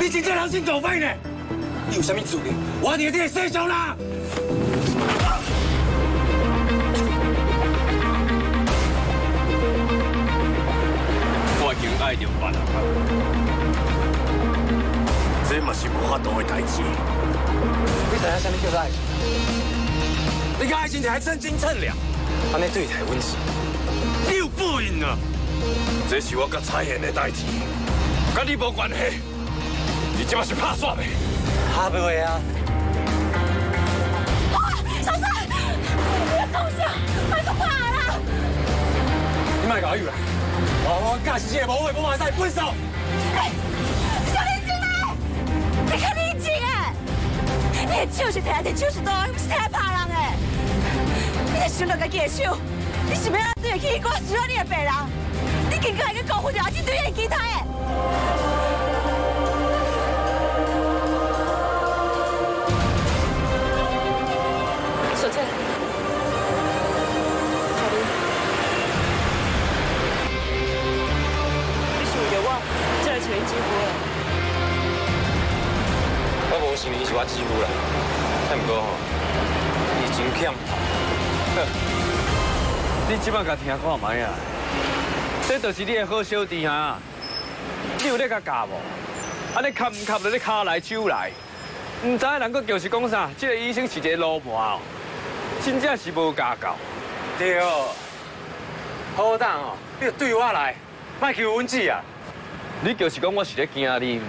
你真正良心做歹呢？你有啥物资格？我伫你世上啦！ 我已经爱着别人了，这嘛是无法度的代志。你知影啥物叫做爱情？ 你个爱情还称斤称两，安尼对待阮是，你有报应啊！这是我甲彩燕的代志，甲你无关系。你即马是拍煞未？拍袂啊！啊，小三，你搞啥？太可怕了！你莫搞伊啦！我我假是这个无话，我马上分手。你小林姐妹，你看你姐哎，你的手是摕，你的手是刀，不是摕拍人哎。 你在想到家己的手，你是要怎对得起我需要你的病人？你竟敢去辜负掉这对你的期待的！小姐，小林，你是为着我才来找伊姐夫的？我无想伊是我姐夫啦，但不过吼，伊真欠。 你即摆甲听看卖啊！这就是你的好小弟啊！你有咧甲教无？安尼卡唔卡到你骹来手来？唔知人佫就是讲啥？这个医生是一个老婆哦，真正是无家教。对、哦，好当哦，你就对我来，莫求阮姊啊！你就是讲我是咧惊你，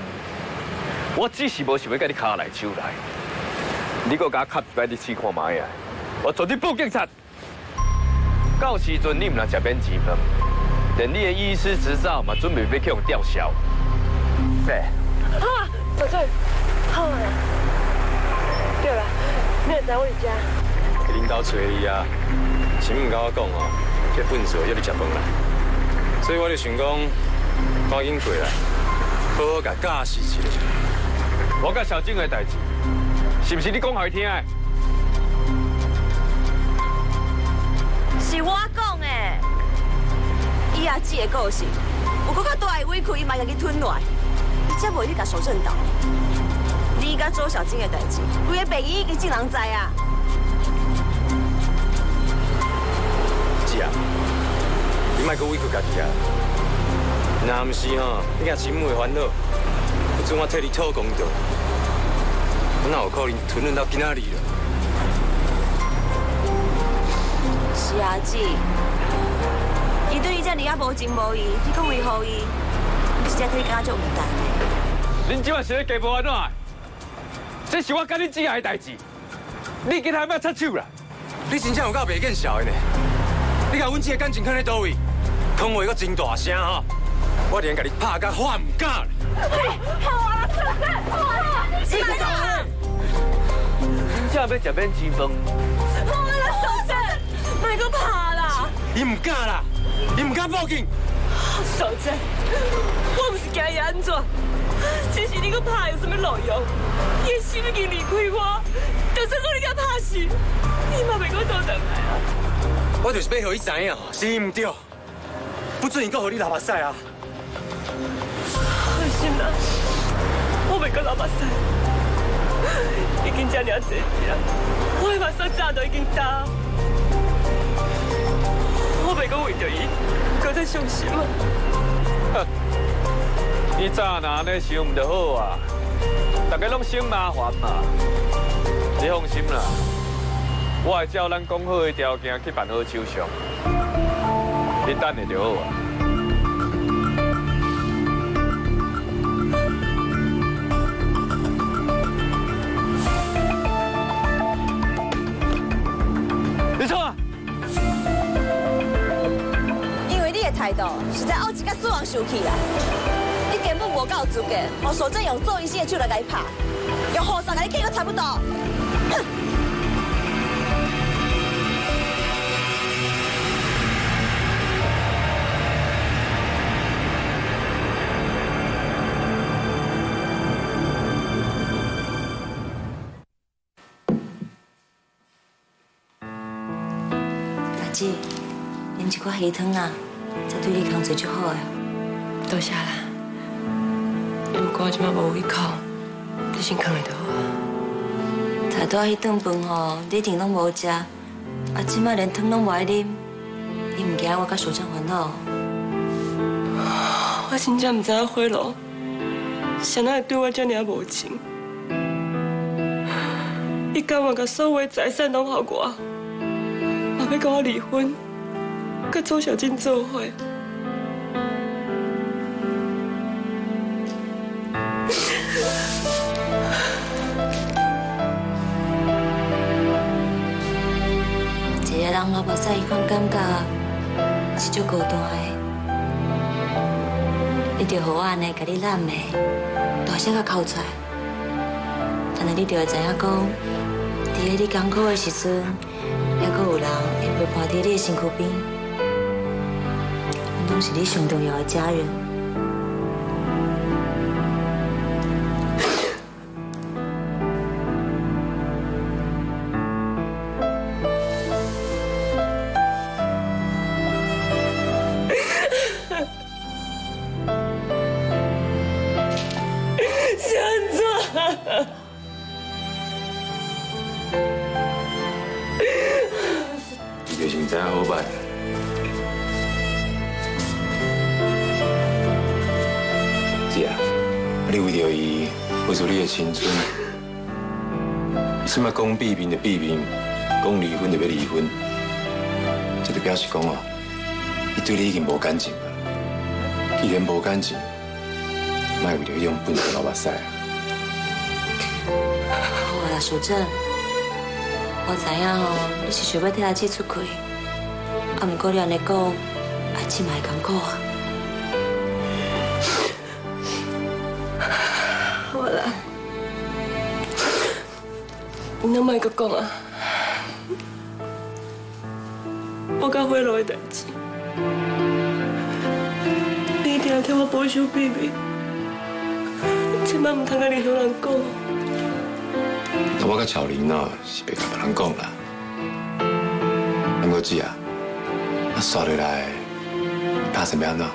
我只是无想要甲你骹来手来。你佫甲卡一摆，你试看卖啊！我绝对报警察。 到时阵你唔通食免钱饭，连你的医师执照嘛准备要去用吊销。对。好啊，小翠，好啊。对啦，你也知我伫遮。去恁家找伊啊，前面甲我讲哦，这粪扫要你食饭啦。所以我就想讲，赶紧过来，好好甲教示一下。我甲小静的代志，是唔是你讲给伊听诶？是我讲诶，伊阿姊个个性，有搁较大个委屈，伊嘛要去吞落来，伊才袂去甲守正道。你甲周小菁个代志，规个病院已经尽人知啊。姐啊，你莫搁委屈家己啊！若毋是吼，你也真袂烦恼。迄阵我替你讨公道，我哪有可能吞忍到今仔日了？ 是阿姊，伊对你这尔啊无情无义，你搁维护伊，你实在替伊感觉足唔值。恁即摆是咧家暴安怎？这是我甲恁姊仔的代志，你今下莫插手啦。你真正有够袂见笑的呢！你甲阮姊的感情放咧倒位？讲话搁真大声吼，我连甲你拍甲喊唔敢。好啊，出声！好啊，你别走啊！真正要食免钱饭。 别阁怕啦！伊唔敢啦，伊唔敢报警。小姐，我唔是惊伊安怎，只是你阁怕有啥物路用？伊心已经离开我，就算我你甲拍死，伊嘛袂阁倒转来啊！我就是要让伊知影，是伊唔对，不准伊阁让你流目屎啊！放心啦，我袂阁流目屎，已经遮尔啊侪次啦，我目屎早都已经干。 我袂阁为着伊，搁再伤心啊！哼，你早哪呢想唔就好啊？大家拢省麻烦嘛。你放心啦，我会照咱讲好的条件去办好手续，你等下就好啊。你错啊！ 态度实在傲气甲死人生气啦！你根本无够资格，我所正用做医生的手来甲你拍，用雨伞甲你砍到差不多。哼！阿姊，饮一寡黑汤啊！ 才对你康侪就好诶，多谢啦。不过我即摆无胃口，你先康下就好啊。才拄迄顿饭吼，你一定拢无食，啊，即摆连汤拢无爱啉，你唔惊我甲小张烦恼？我真正唔知影花落，谁人会对我遮尔无情？伊甘愿甲所有诶财产拢互我，嘛要甲我离婚？ 跟周小菁做伙，一个人流目屎，迄款感觉是足孤单的。你着好安尼，甲你揽的，大声甲哭出来。但是你着会知影讲，伫咧你艰苦的时阵，还佫有人会陪伴伫你的身躯边。 拢是你上重要的家人。小张，你就先知好歹。 你为着伊，为着你的青春，什么讲避免就避免，讲离婚就要离婚，这就表示讲哦，伊对你已经无感情了。既然无感情，莫为着迄种笨蛋流目屎啊！好啦，小郑，我知影哦，你是想要替阿姊出气，啊，不过你安尼讲，阿姊嘛会艰苦啊。 你拢莫阁讲啊！我甲花落的代志，你一定要替我保守秘密，千万唔通甲任何人讲。我咧潮年哦是白甲别人讲啦。阿哥姐啊，阿刷落来打算要安怎？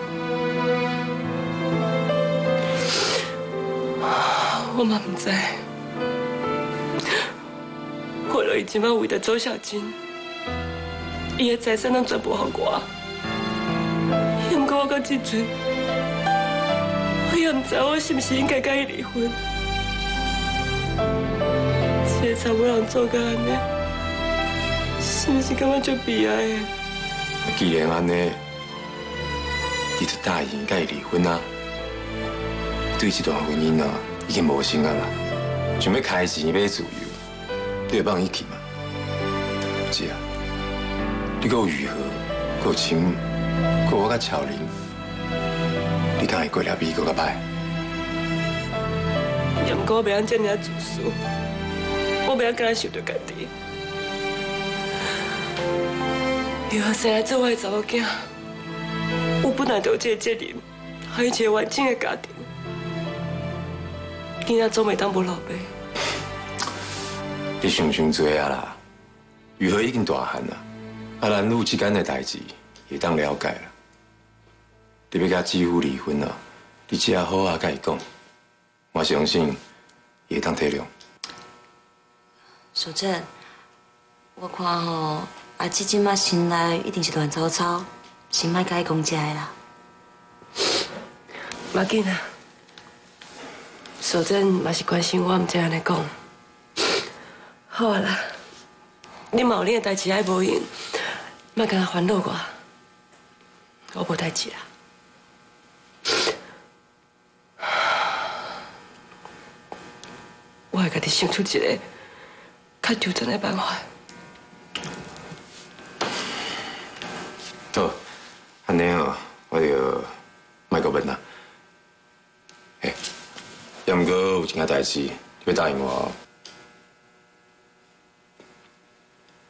我嘛唔知，我著伊即摆为着周小金，伊个财产拢全部给我。毋过我到即阵，我也唔知我是毋是应该甲伊离婚。 这才不让做个安尼，是不是感觉足悲哀的？既然安尼，你就答应甲伊离婚啊！对这段婚姻啊，已经无心啊嘛，想要开钱买自由，你会放伊去吗？姐啊，你够如何？够情，够我甲巧玲，你敢会过了比伊更加歹？也唔过我袂安遮尔自私。 我袂晓干那想着家己，如何生来做我的查某囝？我本来就有这个责任，还有一个完整的家庭。囡仔总袂当无老爸。你想伤多啊啦！如何已经大汉啦，啊男女之间的代志也当了解啦。你要甲姊夫离婚啊，你只要好啊甲伊讲，我相信也当体谅。 守正，我看吼、哦，阿姊即摆心内一定是乱糟糟，先莫甲伊讲遮个啦。嘛紧啊，守正嘛是关心我，毋才安尼讲。好啊啦，你嘛有你个代志还无闲，莫甲烦恼我，我无代志啦。我会家己想出一个。 较周全的办法。好，安尼哦，我就卖阁问啦。哎、欸，要毋过有一件代志，你要答应我哦。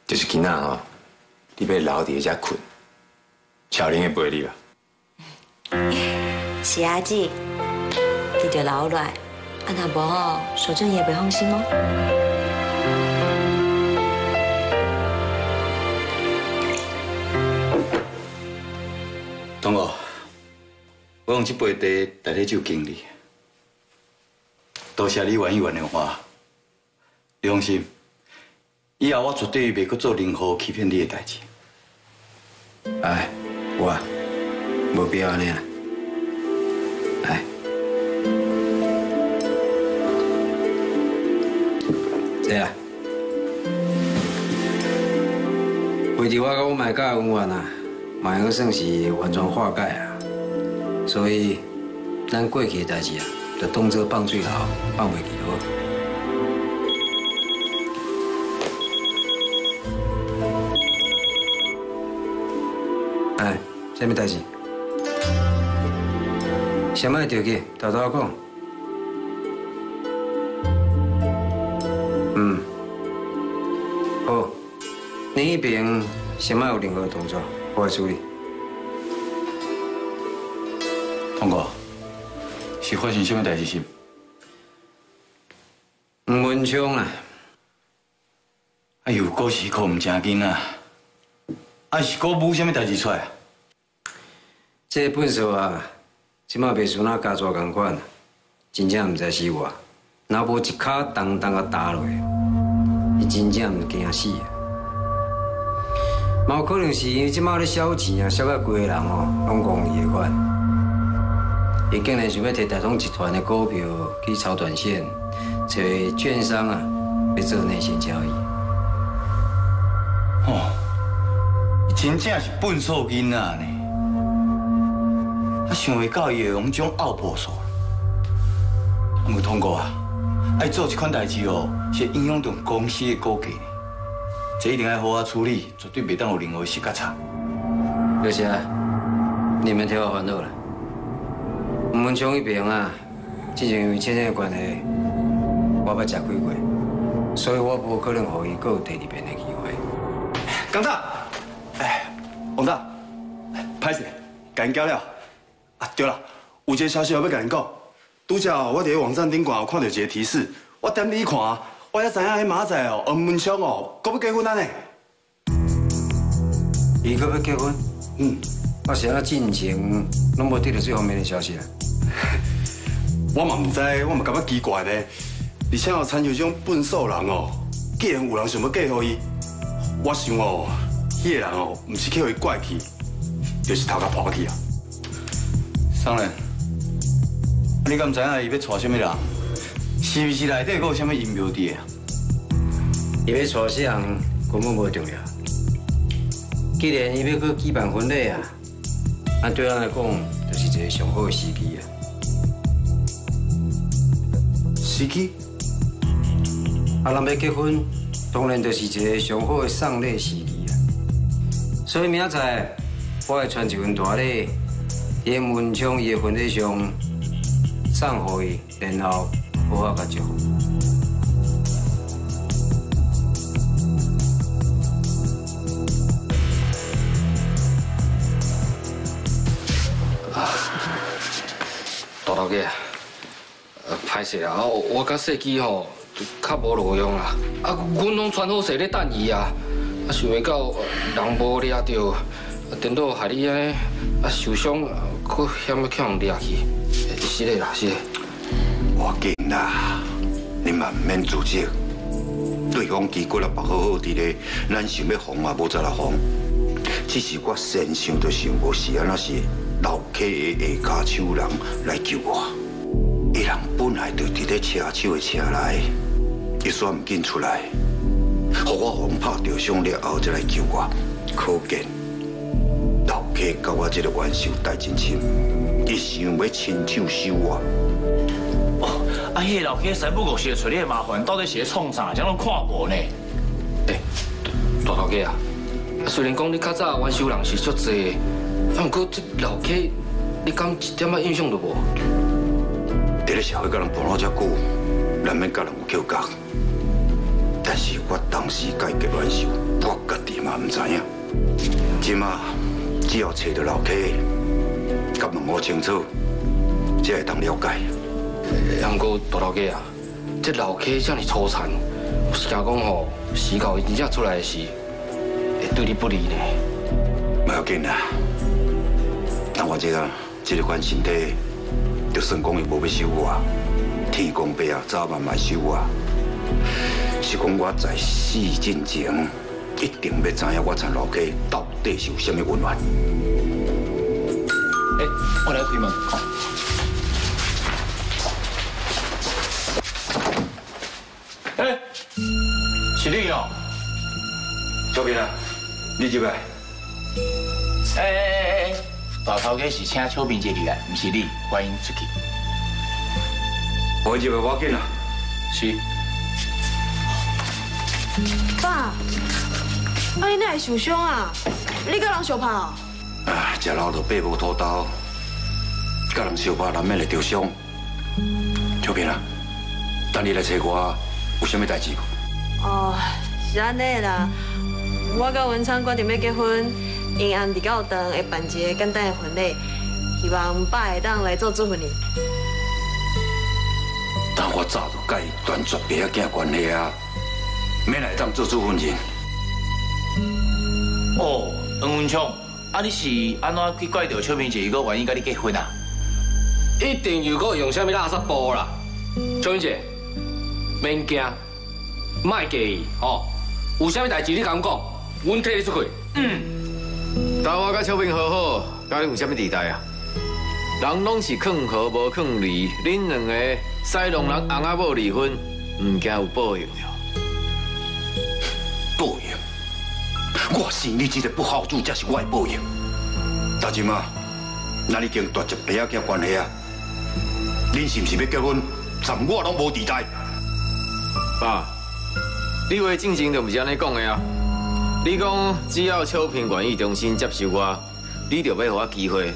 就是今仔哦，你要留伫迄只困，巧玲会陪你啦。是阿姊，你着留落来，啊若无哦，守正也袂放心哦。 同学，我用这杯茶代替酒敬你，多谢你愿意原谅我。你放心，以后我绝对袂阁做任何欺骗你的代志。哎，有啊，无必要安尼啦。哎，对啊，为着我甲我妈家恩怨啊。 嘛，应该算是完全化解啊，所以咱过去的代志啊，就当作放水流，放袂记好。哎，什么代志？什么条件？偷偷讲。嗯，好，你迄边什么有任何动作？ 我会处理。同哥，是发生什么代志？是黄文昌啦。哎呦，果是靠唔正经啊！啊是果母什么代志出来啊？这本事啊，即马袂输那家雀同款，真正唔知死活。若无一脚重重个打落，伊真正唔惊死啊！ 嘛有可能是因为即摆咧烧钱啊，烧到规个人哦，拢讲伊个款。伊竟然想要摕大同集团的股票去炒短线，找券商啊，去做内线交易。哦，真正是笨手囡仔呢！啊，想袂到伊会用种拗步数。毋过通过啊，爱做这款代志哦，是影响到公司的股价。 这一定要好好处理，绝对袂当有任何事搞差。刘霞，你们替我烦恼了。我们从一边啊，之前因为亲戚的关系，我捌吃亏过，所以我无可能让伊阁有第二遍的机会。江大，哎，王大，歹势，甲因交了。啊，对了，有一个消息我要甲因讲，拄则我伫网站顶看有看到一个提示，我点进去看啊。我也知影迄明仔载哦，黄文昌哦，佫要结婚啊呢。伊佫要结婚？嗯，我是啊，进前拢无得到这方面的消息啊。我嘛唔知，我嘛感觉奇怪咧。而且哦，参有种笨手人哦，既然有人想要嫁予伊，我想哦，迄个人哦，唔是去予伊拐去，就是头壳破去啊。商人，你敢知影伊要娶什么人？ 是不是内底阁有啥物阴谋伫啊？伊要娶谁人根本无重要。既然伊要阁举办婚礼啊，按对咱来讲，就是一个上好的时机啊。时机？啊，咱要结婚，当然就是一个上好的送礼时机啊。所以明仔载我会穿一份大礼，用文昌伊的婚礼上送给伊，然后。 好好甲照顾。大头家，呃，歹势啊！我我甲小基吼，较无路用啦。啊，阮拢穿好势咧等伊啊，啊，想袂到人无抓着，啊，颠倒害你安尼啊受伤，佫险要去人抓去。是嘞啦，是嘞。 我紧啦，你嘛唔免自责。对方机关啊，绑好好伫咧，咱想要防嘛无再来防。只是我先想着想无是安那是老溪的下骹手人来救我。伊人本来就伫咧车手的车内，伊煞唔紧出来，互我互拍着伤了后再来救我。可见老溪甲我这个冤仇带真深，伊想要亲手收我。 啊！迄个老家三不五时找你的麻烦，到底是咧创啥？怎拢看无呢？哎、欸，大头家啊，虽然讲你较早冤仇人是足侪，啊，不过这老家，你敢一点仔印象都无？伫咧社会甲人碰了遮久，难免甲人有纠结。但是我当时甲伊结冤仇，我家己嘛唔知影。即马只要找到老家，甲问我清楚，才会当了解。 不过大头家啊，这老客这么粗残，我是惊讲吼，死到伊真正出来时，会对你不利呢。不要紧啦，但我这个这个款身体，就算讲伊无要收我，天公伯啊，早晚来收我。是讲我在死之前，一定要知影我参老客到底是有啥物恩怨。哎、欸，我来开门。哦 哎，是你哦，小平啊，你入来。哎哎哎，大头家是请小平姐入来，不是你，欢迎出去。我入来，我紧啦。是。爸，阿你哪会受伤啊？你甲人相拍哦？啊，食老就爬无土豆，甲人相拍难免会受伤。小平啊，等你来找我。 有啥物代志？哦，是安尼啦。我甲文昌决定要结婚，因暗伫教堂会办一个简单的婚礼，希望爸会当来做主婚人。但我早就甲伊断绝爸仔囝关系啊，免来当做主婚人。哦，黄文昌，啊你是安怎去怪到小明姐伊阁愿意甲你结婚啊？一定又阁用啥物垃圾布啦，小明姐。 免惊，莫介意哦。有啥物代志你甲阮讲，阮替你出去。嗯。但我甲小平好好，甲你有啥物期待啊？人拢是劝和无劝离，恁两个使弄人翁仔某离婚，唔惊有报应了。报应？我生你这个不孝子，才是我的报应。大舅妈，咱已经断绝爸仔囝关系啊。恁是毋是要结婚？暂我拢无期待。 爸，你话进前就唔是安尼讲的啊！你讲只要秋萍愿意重新接受我，你就要给我机会。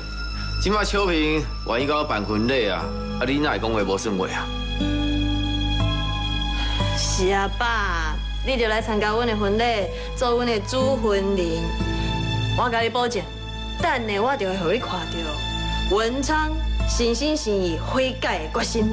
即摆秋萍愿意跟我办婚礼啊，啊你哪会讲话无算话啊？是啊，爸，你就来参加阮的婚礼，做阮的主婚人。我甲你保证，等下我就会互你看到文昌诚心诚意悔改的决心。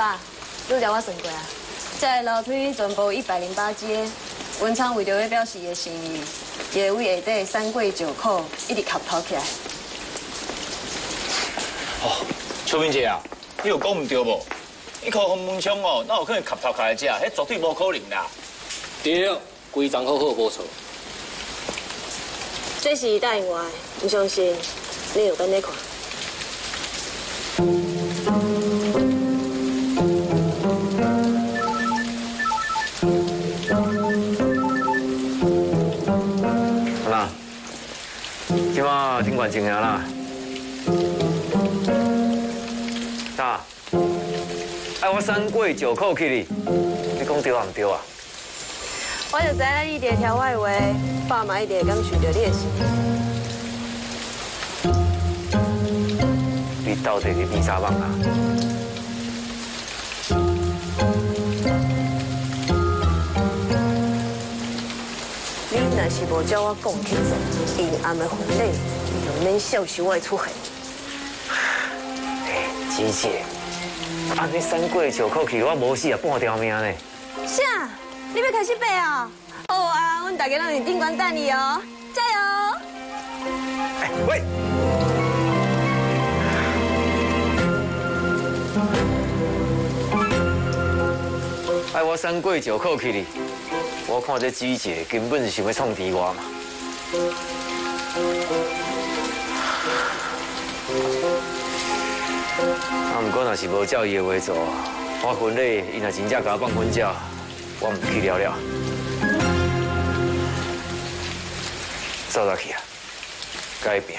爸，你有我算过啊？这楼梯全部一百零八阶，文昌为着要表示伊的心意，也为下底三跪九叩，一直磕头起来。哦，秋萍姐啊，你有讲唔对无？一口红门枪哦，哪有可能磕头开来吃？迄绝对无可能啦。对，规章好好无错。这是答应我的，不相信你有跟你看。 即马顶管怎样啦？啥？哎，我三跪九叩去哩，你讲对啊唔对啊？我就知影你一直听我的话，爸妈一直感受着你的心。你到底伫变啥梦啊？是无照我讲去做，阴暗的婚礼，就免笑死我的出现。哎，姐姐，安尼三跪九叩去，我无死也半条命呢。啥？你要开始爬啊？好啊，阮大家拢伫顶端等你哦，加油！哎喂，哎，我三跪九叩去哩。 我看这姐姐根本是想要创治我嘛！啊，不过若是无照伊的话做，我婚礼伊若真正甲我放婚假，我唔去了了。走哪去啊？甲伊拼！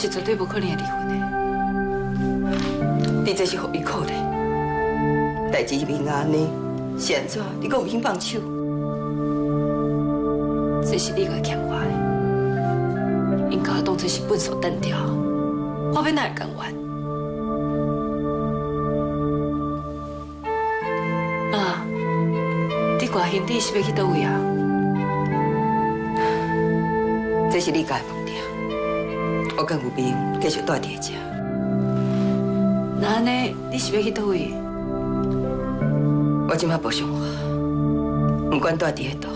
是绝对不可能会离婚的，你这是互伊苦的。代志明安呢，是安怎？你阁唔肯放手？这是你个欠我的，因把我当作是粪扫单条，我要哪会甘愿？妈，你挂心底是要去叨位啊？这是你家的。 我跟有兵继续待在这。那安尼，你是要去倒位？我即马无想法，不管待伫迄倒，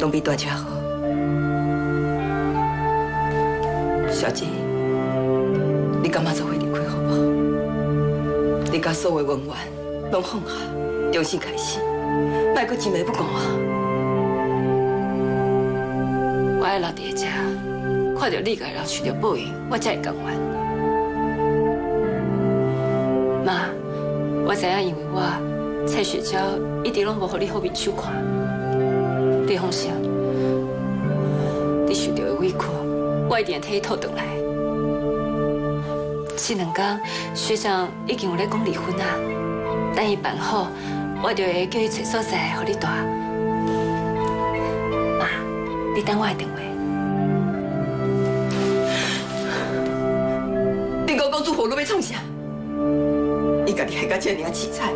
拢比待遮好。小姐，你干嘛做伙离开好不好？你把所有恩怨拢放下，重新开始，别阁一昧不讲话。我爱留伫遮。 看到你家老娶着宝英，我才会甘愿。妈，我知影，因为我蔡雪娇一直拢无互你好面子看。你放心，你受着的委屈，我一定会替你讨回来。这两天学长已经有咧讲离婚啊，等伊办好，我就会叫伊找所在互你住。妈，你等我的电话。 我都要创啥？伊家己害到这尔凄惨，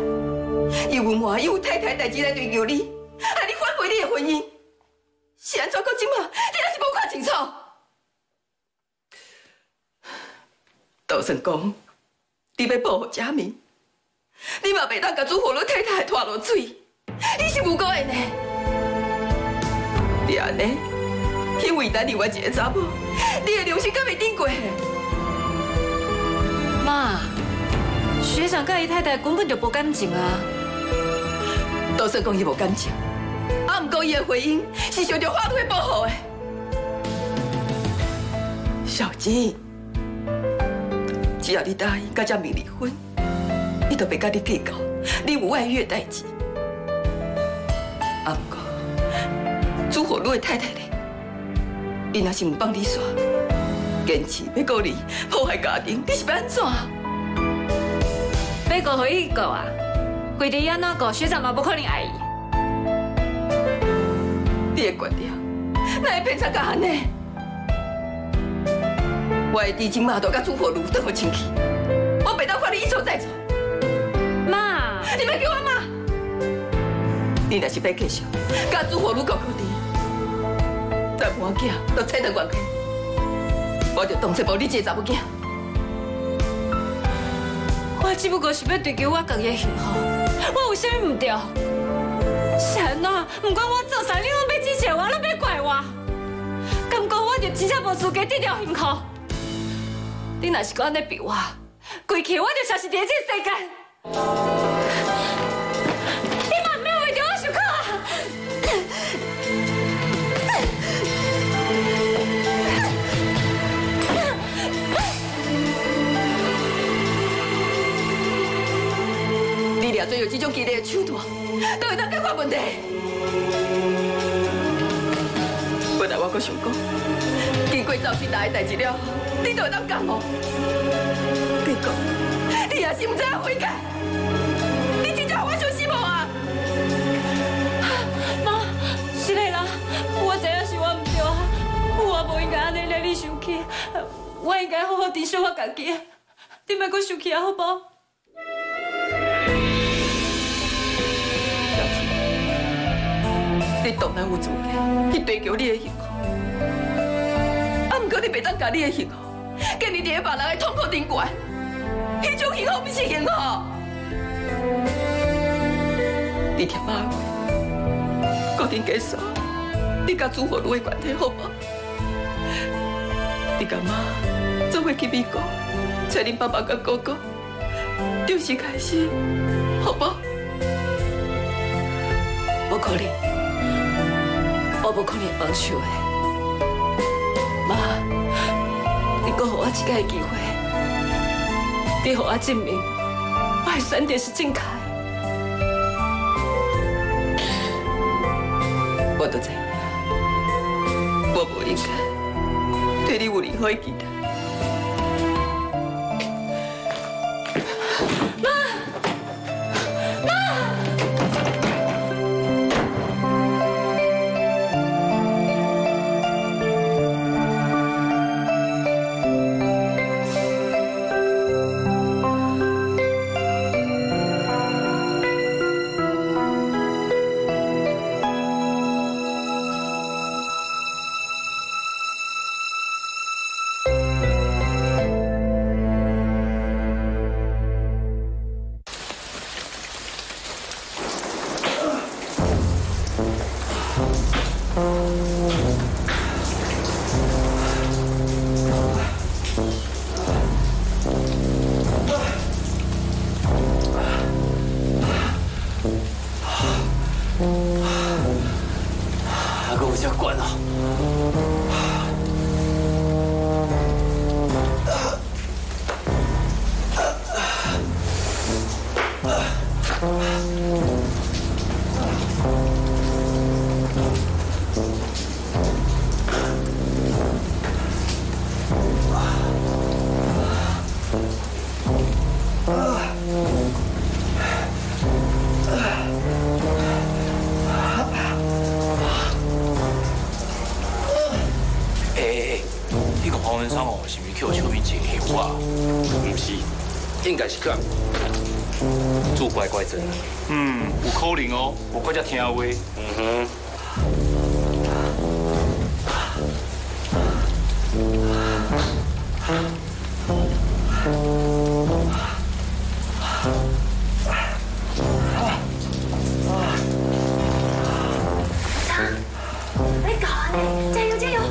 伊有妈，伊有太太，代志来追求你，害你反悔你的婚姻，是安怎到今嘛？你还是无看清楚。就算讲你要报复佳明，你嘛袂当甲朱火炉太太拖落水，伊是无辜的呢。你安尼去为难另外一个查某，你的良心敢袂顶过？ 엄마, 주의 장가 이 타이다根本就不感情啊！都算讲伊无感情，啊，唔过伊的回应是受到法律保护的。小金，只要你答应甲佳明离婚，伊就袂甲你计较你有外遇的代志。啊，唔过朱火禄的太太咧，伊若是唔帮你煞。 坚持要告你破坏家庭，你是要安怎？要告伊告啊！规日安怎告学长嘛，不可能爱伊。你的决定，哪会变成安尼？我的弟弟妈都甲朱火炉当我亲戚，我袂当看你一错再错。妈，你别叫我妈。你若是要继续甲朱火炉搞到底，但我囝都扯得远去。 我就当作无你这个查某囝，我只不过是要追求我家己的幸福，我有啥物唔对？神啊，不管我做啥，你拢要指责我，拢要怪我，感觉我就真正无资格得到幸福。你若是搁安尼逼我，归去我就消失在这世间。你嘛免为着我受苦啊！ 最有这种激烈的手段，都会当解决问题。本来我阁想讲，经过赵新达的代志了，你都会当感冒。结果你也是唔知影悔改，你真正让我伤心无啊！妈，是嘞啦，我知影是我唔对啊，我无应该安尼惹你生气，我应该好好珍惜我家己。你莫阁生气啊，好不好？ 你当然有资格去追求你的幸福，啊！不过你袂当把你的幸福建立在别人的痛苦顶悬，迄种幸福不是幸福。你听妈话，固定结束，你甲朱火炉的关系好无？你甲妈做伙去美国，找恁爸爸甲哥哥，重新开始，好无？无可能。 我无可能放手的，妈，你阁给我一次机会，你给我证明我的选择是正确的。我都知，我无应该对你有任何期待。妈，妈。 嗯，有可能哦，我搁才听话。嗯哼。你搞呢？加油加油！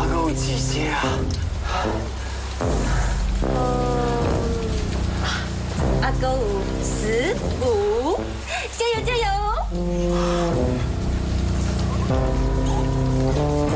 阿哥有姐姐啊！阿哥五十五，加油加油！啊啊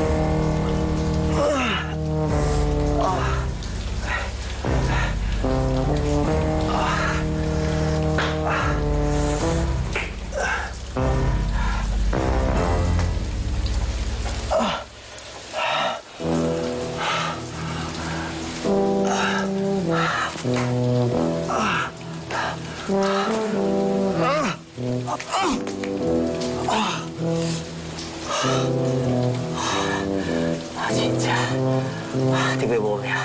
啊！아 진짜 아 되게 몸이야.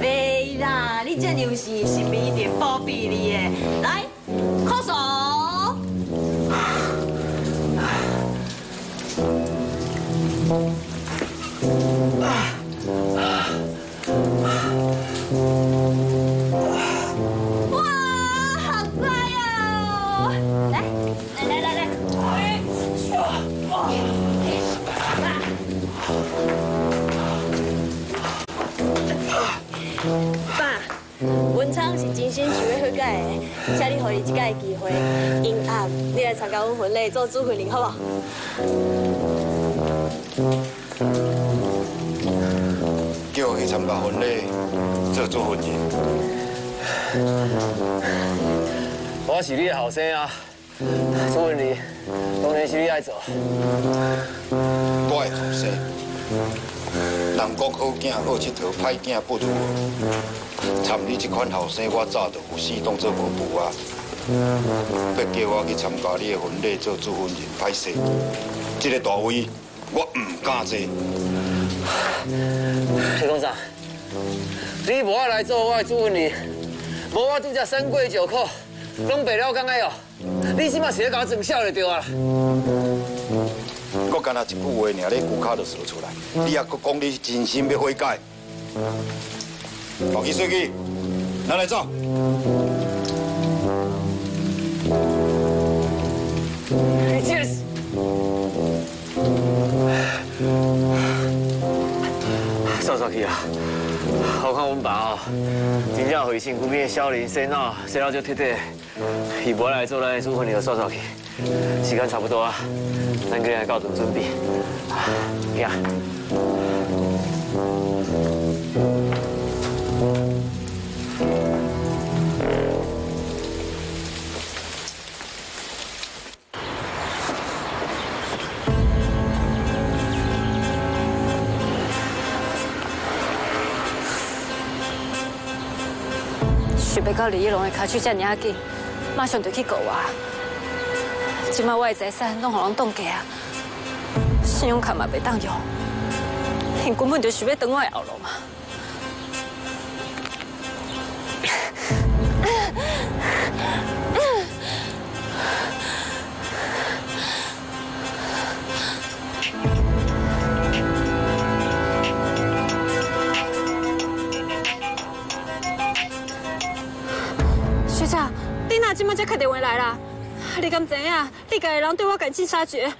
왜啦？你这牛是是没一点包庇力耶？来，扣手。哇，好乖哦！来，来来来来，哎。 爸，文昌是真心想要去改的，请你给伊一个机会。因暗你来参加阮婚礼做主婚人，好不好？叫我去参加婚礼做主婚人，我是你的后生啊，主婚人当然是你爱做。我的后生。 人讲好囝好佚佗，歹囝不如我。参你这款后生，我早就有死当做无父啊！要叫我去参加你的婚礼做主婚人，歹势！这个大位我唔敢坐。你讲啥？你无爱来做我的主婚人，无我拄则三跪九叩，拢白了讲哎哟！你即马是咧甲我装笑就对啊！ 我干那一句话尔，你骨卡就说出来。你还佫讲你真心要悔改，老去小去，咱来走。Cheers。算算去啊，我看阮爸哦，真正回身躯边少年洗脑，洗到就退退，伊无来做咱的主婚人，算算去。 时间差不多啊，咱今日到做准备，行。想袂到李一龙的卡手遮尔啊紧，马上就去告我。 即卖我的财产拢互人冻结啊，信用卡嘛袂当用，因根本就想要当我的后路嘛。学长，你哪即卖才打电话来啦？ 你敢知影？你家的人对我赶尽杀绝，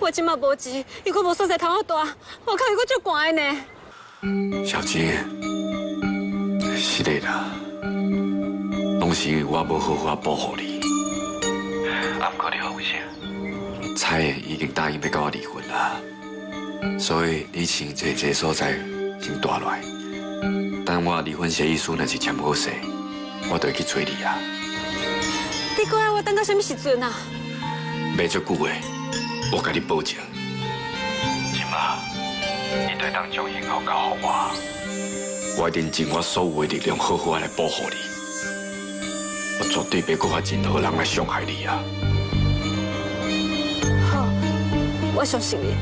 我即马无钱，又阁无所在通好住，外口又阁足寒的呢。小姐，是的啦，拢是因为我无好好保护你。啊，不过你好危险。彩的已经答应要跟我离婚啦，所以你先找一个所在先住落来。等我离婚协议书若是签好势，我就会去找你啊。 你搁要我等到什么时阵啊？袂足久的，我甲你保证。姨妈，你对当将幸福交予我，我一定尽我所有的力量，好好来保护你。我绝对袂搁发任何人来伤害你啊！好，我相信你。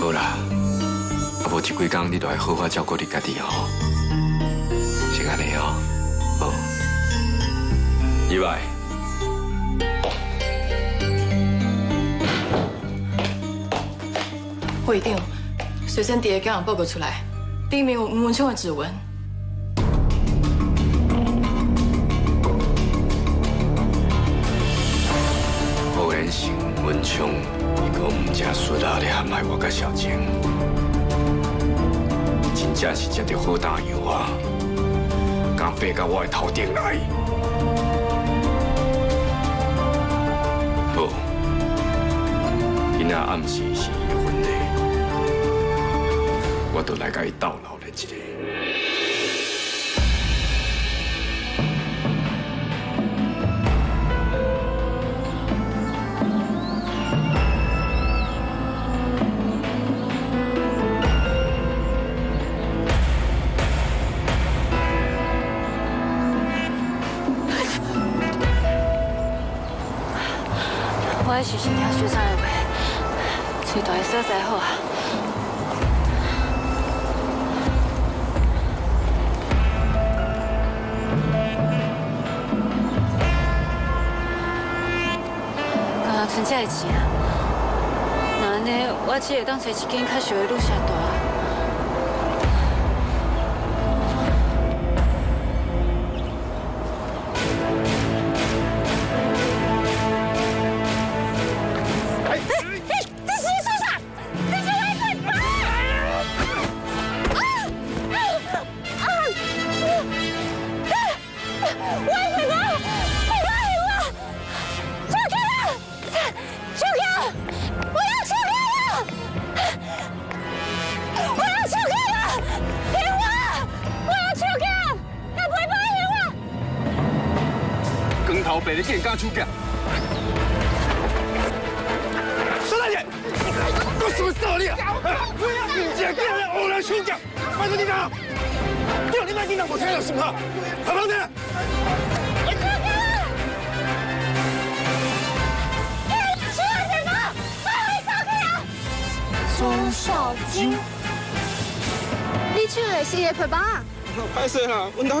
好啦，啊无即几工，你著要好好照顾你家己哦。 安尼哦，好，以外，会长，随身碟刚刚报告出来，并没有吴文秋的指纹。偶然性，文昌，伊讲唔正顺啊，咧陷害我甲小静，真正是食着好大油啊，敢爬到我的头顶来。好，今仔暗时是伊的婚礼，我著来甲伊斗闹咧一下。 我是想听学长的话，最大的所在好啊。啊，存这个钱啊，那安尼我只会当找一间较小的旅社住啊。 你竟然敢出价！孙大姐，我什么道理啊？你竟然敢来我来出价！拜托你了，叫你卖你老婆才有什么？好不好呢？你出价！你出什么？我来收去啊！钟少金，你唱的是叶佩吧？歹势啦，阮老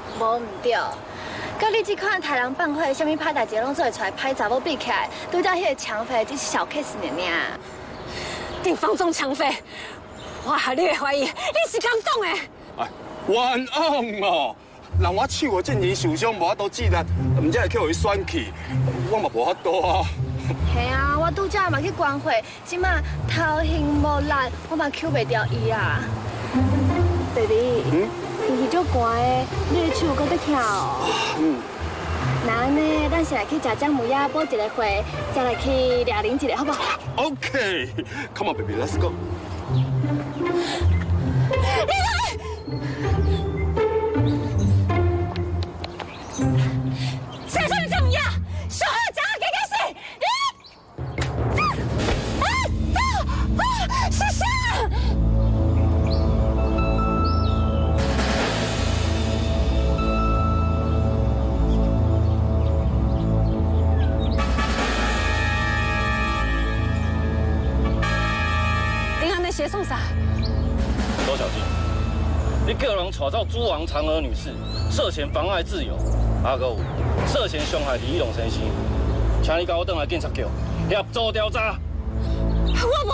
无唔对。 甲你即款杀人放火，啥物歹代志拢做会出来，歹查某比起来，拄则迄个抢匪只是小 case 尔尔。定房中抢匪，我合理怀疑你是讲懂诶。哎，冤枉哦！人我手哦，正经受伤，无法度治愈，唔才会去互伊选去，我嘛无法度啊。嘿啊，我拄则嘛去关怀，即马头晕无力，我嘛救袂掉伊啊。baby。嗯。 伊足寒诶，你的手搁在跳。嗯。那呢，咱先来去食姜母鸭煲一个花，再来去抓零一个，好不好 ？OK，Come on baby, let's go。谁说的姜母鸭？小孩讲给给谁？你啊啊啊！是谁？ 协送啥？周小静，你个人炒造诸王嫦娥女士涉嫌妨碍自由，阿哥涉嫌伤害李永生先生，请你跟我回来警察局协助调查。我无，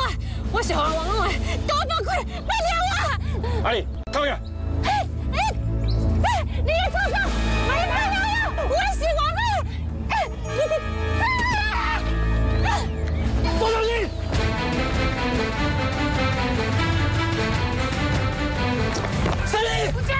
我是黄王龙的，都放开，别抓我！阿丽，靠边！哎哎哎，你也畜生，我也看到了，我是王龙。哎，你周小静。 胜利！吴家！啊！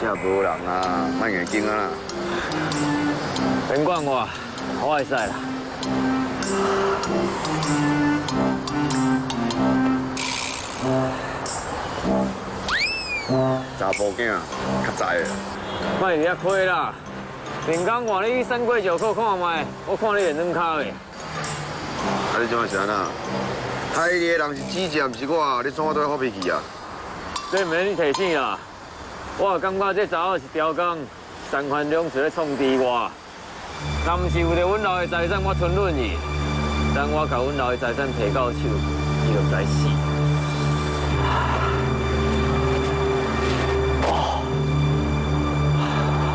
真係冇人啊，乜嘢見啊啦？頂關我啊，開曬啦！查埔經啊，吸曬啊！咪而家開啦！人家話你新貴就靠看咪，我看你認真靠嘅。啊！你做乜事啊？睇你嘅人是指責，唔是我啊！你做乜對我好脾氣啊？你唔免你提醒啊！ 我感覺這查某是刁工，三番兩次咧創治我。但唔是為着阮老的財產我吞忍伊，等我把阮老的財產摕到手，伊就知死。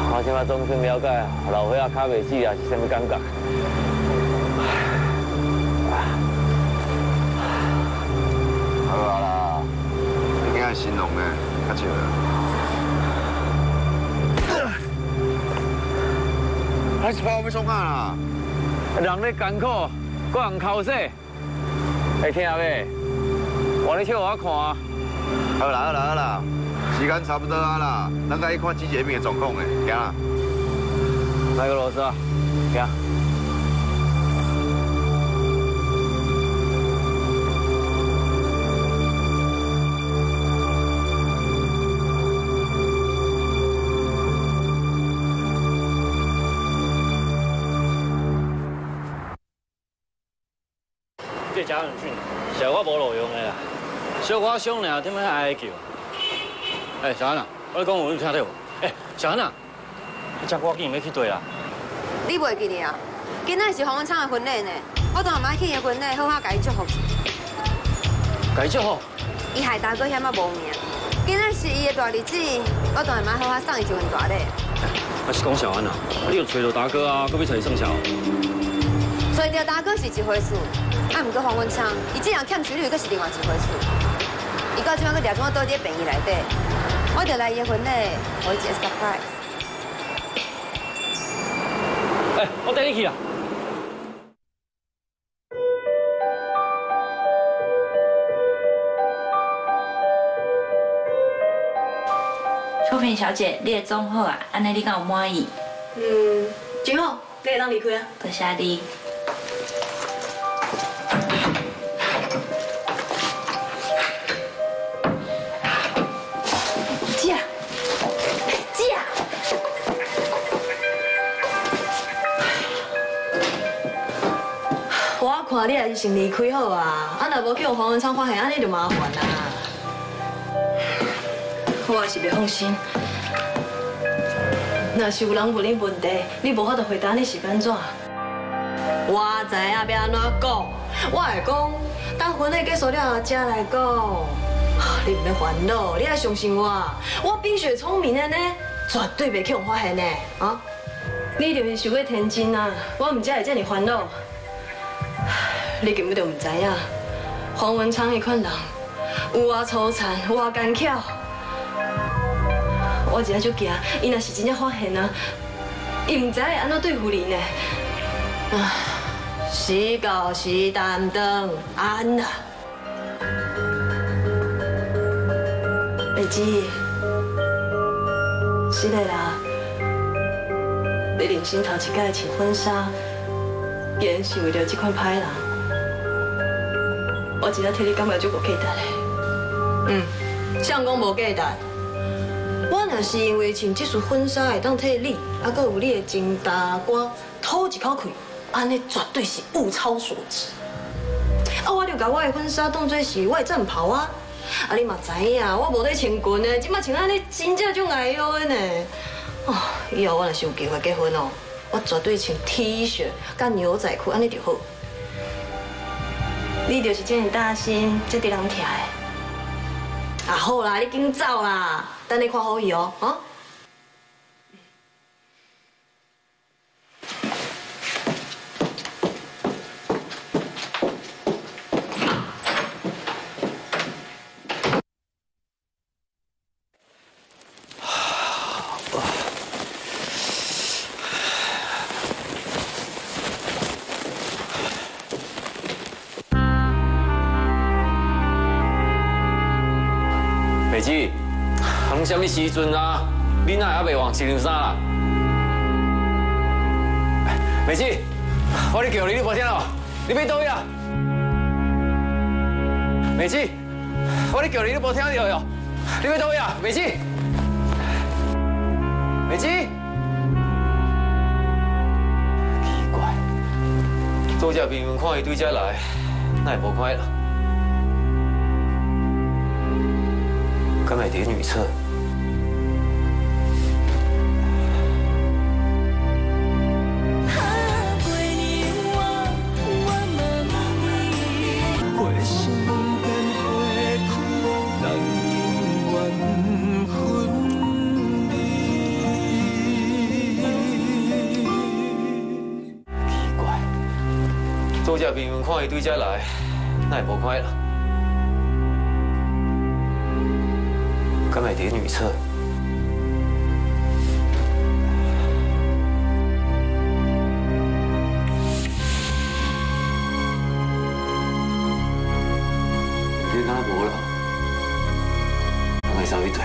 我即馬總算了解老伙仔卡袂死啊是啥物感覺。好啦，你今日新郎嘅，較少。 还是怕我要送啊啦！人咧艰苦，个人哭死，会听袂？我咧笑我看。好啦好啦好啦，时间差不多啊啦，咱该去看季节面的状况诶，行啦。来个螺丝啊，行。 假人俊，小可无路用的啦，小可伤了，点解哀叫？哎，小安啊，我讲话你听到无？哎，小安啊，你只歌竟然要去对啦？你袂记得啊？今仔是洪文昌的婚礼呢，我当然唔爱去伊婚礼，好好甲伊祝福。甲伊祝福？伊害大哥遐么无命，今仔是伊的大日子，我当然唔爱好好送伊一份大礼。我是讲小安啊，你有找到大哥啊，搁要找伊算账？找到大哥是一回事。 啊，唔过黄文昌，伊这样欠收入，阁是另外一回事。伊到即摆阁掠我倒伫个便宜内底，我着来伊婚礼，我一个 surprise。哎，我带你去啊！ 秋萍小姐，你的妆好啊，安尼你敢有满意？嗯，真好，你会当离开啊？多谢你。 看你也是先离开好啊，啊若无叫黄文昌发现，安尼就麻烦啦。我也是袂放心。若是有人问你问题，你无法度回答，你是安怎？我知啊，要安怎讲？我会讲，等婚礼结束了后，才来讲。你唔免烦恼，你爱相信我，我冰雪聪明的呢，绝对袂去互发现的啊！你就是想过天真啊，我唔才会这么烦恼。 你根本就唔知影，黄文昌迄款人有啊粗残，有啊奸巧。我真就惊，伊若是真正发现啊，伊唔知会安怎对付你呢。啊，是狗是担当，安啦。妹子，是的啦，你人生头一届穿婚纱，竟然是为着这款歹人。 我真正替你感觉就无价值嘞。嗯，相公无价值。我若是因为穿这束婚纱会当替你，还佫有你的情大我吐一口气，安尼绝对是物超所值。啊，我就把我的婚纱当作是我的战袍啊！啊，你嘛知影，我无在穿裙的，即马穿安尼真正就碍腰的呢。哦，以后我若是有机会结婚哦，我绝对穿 T 恤甲牛仔裤安尼就好。 你就是这么担心，这得人听的。啊，好啦，你紧走啦，等你看好戏哦，啊。是？拢什么时阵啊？你哪还袂忘七零三啦？美芝，我咧叫你，你无听哦，你要倒去啊？美芝，我咧叫你，你无听着哟，你要倒去啊？美芝，美芝。 做只明明看伊对遮来，那也无看啦。敢会伫女厕？做只明明看伊对遮来，那也无看啦。敢会伫女厕？你哪无啦？我上去对。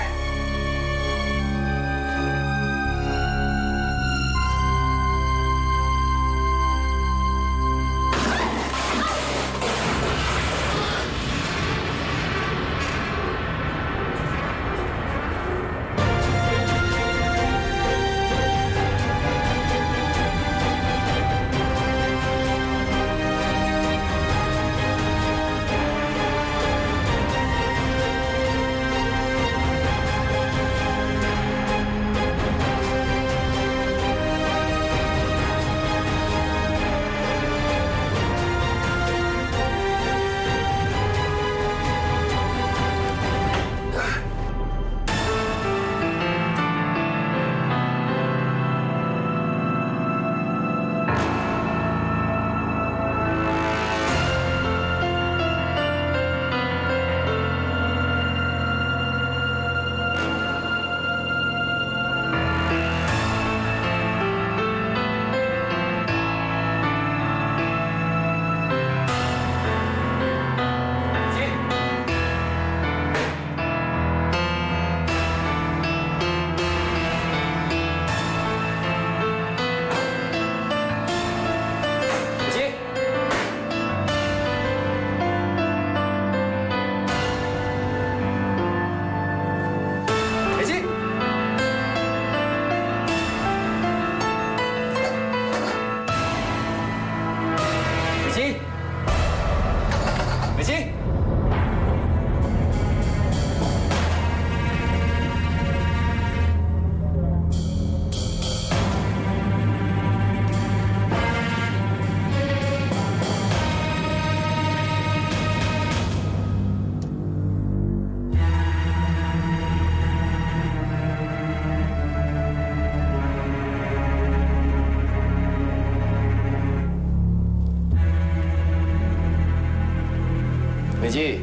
美芝，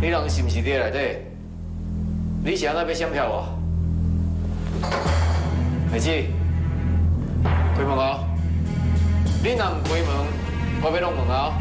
你人是毋是伫内底？你是安怎要闪票我？美芝，开门哦！你若唔开门，我要弄门哦！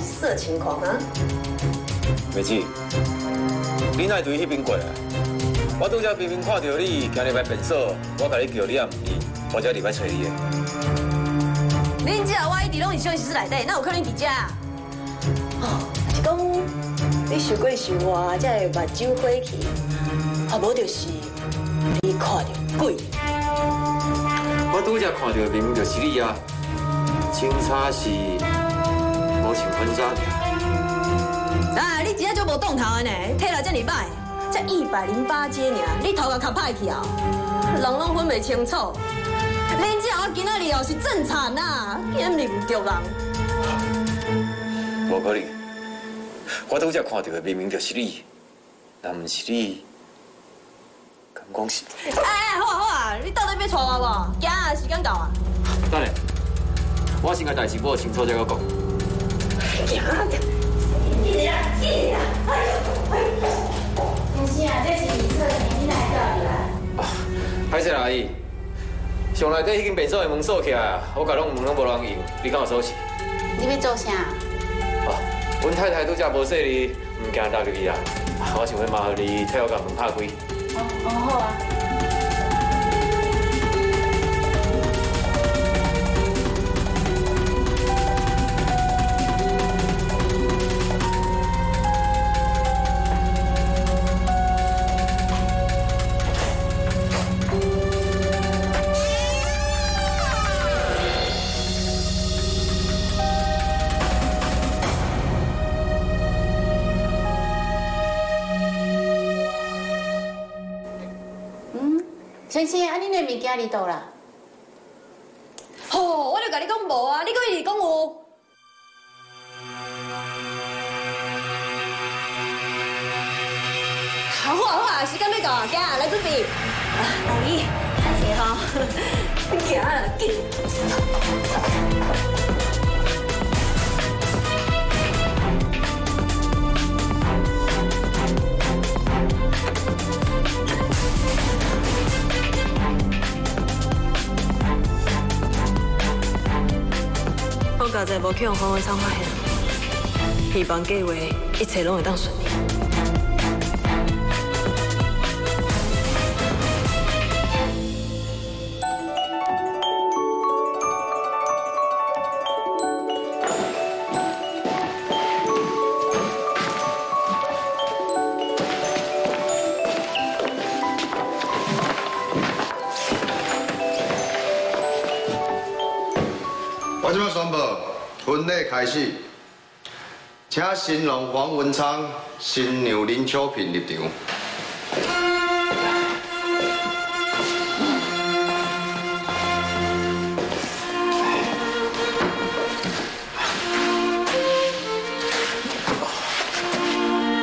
色情狂啊！美芝，你哪对迄边过来？我拄则明明看到你今日来便所，我甲你叫你也唔应，我才入来找你的。恁只我一直拢是休息室内底，哪有可能伫遮？哦，是讲你想过想我，才会目睭花去，啊无就是你看到鬼。我拄则看到明明就是你啊，警察是。 穿婚纱尔，哎，你真正足无动头的呢，体力遮尼歹，才一百零八斤尔，你头壳卡歹去啊，人拢分袂清楚。恁只我今仔日哦是正常啊，偏认唔着人。无可能，我拄则看到的明明就是你，若不是你，敢讲是？哎哎，好啊好啊，你到底要娶我无？今啊时间到啊！等下，我先甲代志摸清楚再搁讲。你呀你呀！哎呦，先生啊，这是你做的，你来到底来？歹势阿姨，上内底迄间别墅的门锁起来啊，我甲拢门拢无人用，你敢有锁匙？你要做啥？ 阮太太拄则无说你，唔惊打入去啦。我想要麻烦你替我甲门拍开。哦哦好啊。先生，啊，恁的物件伫倒啦？吼、哦，我著甲你讲无啊，你搁一直讲有。好啊好啊，时间要到啊，行啊，来准备。阿姨，太谢吼，行啊，紧。 我家在无去用防火厂发现，希望计划一切拢会当顺利。我即摆宣布，婚礼开始，请新郎黄文昌、新娘林秋萍入场。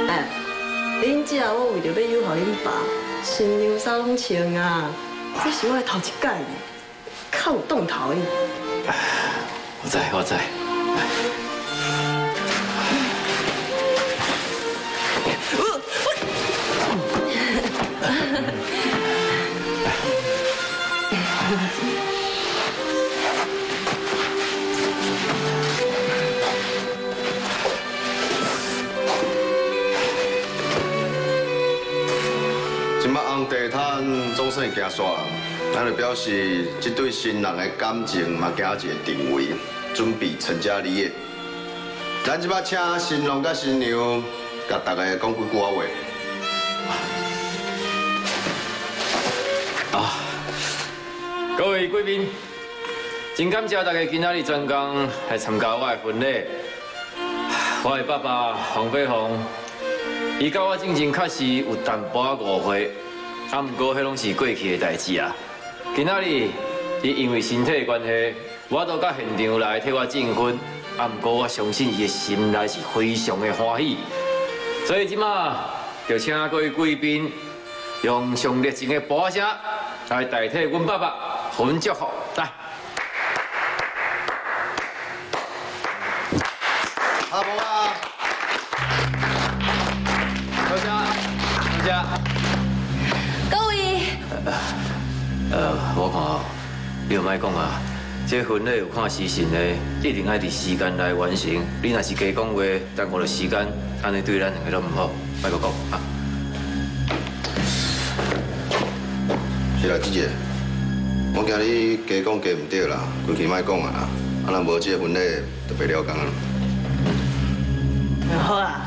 哎，恁姐，我为着要友好恁爸，新娘衫拢穿啊，这是我的头一届呢，较有档头的。 我知，我知。今麦红地毯总算行煞了。 咱就表示，这对新人的感情嘛，加一个定位，准备成家立业。咱即摆请新郎甲新娘，甲大家讲几句话。啊，各位贵宾，真感谢大家今仔日专工来参加我的婚礼。我的爸爸黄飞鸿，伊甲我之前确实有淡薄仔误会，啊，不过迄拢是过去的代志啊。 今仔日，伊因为身体的关系，我都到现场来替我证婚。啊，不过我相信伊的心内是非常的欢喜，所以即马就请各位贵宾用上热情的鼓声来代替阮爸爸，互阮祝福。来，阿婆啊，大家，大家，各位。 呃，我看哦，你就莫讲啊，这婚礼有看时辰的，一定要伫时间内完成。你若是加讲话，耽误了时间，安尼对咱两个都唔好，莫阁讲啊。是啦，姐姐，我惊你加讲加唔对啦，规气莫讲啊啦，啊若无这婚礼就袂了工啊。好啊。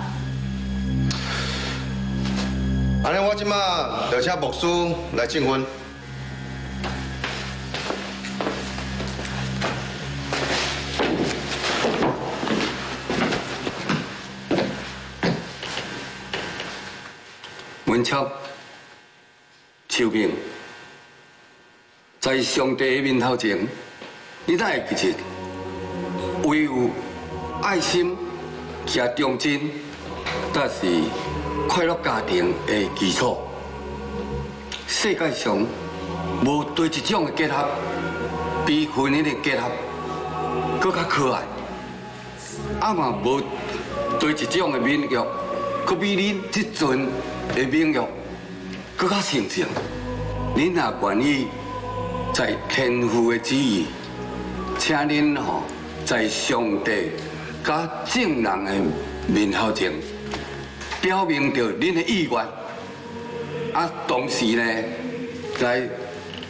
安尼我即马就请牧师来证婚。 文昌、秋萍，在上帝的面头前，你哪会记得？唯有爱心加忠贞，才是快乐家庭的基础。世界上无对一种的结合，比婚姻的结合搁较可爱，啊嘛无对一种的民乐，搁比恁即阵的民乐搁较纯正。恁若愿意在天父的旨意，请恁吼在上帝甲正人的面头前， 表明着恁的意愿，啊，同时呢，来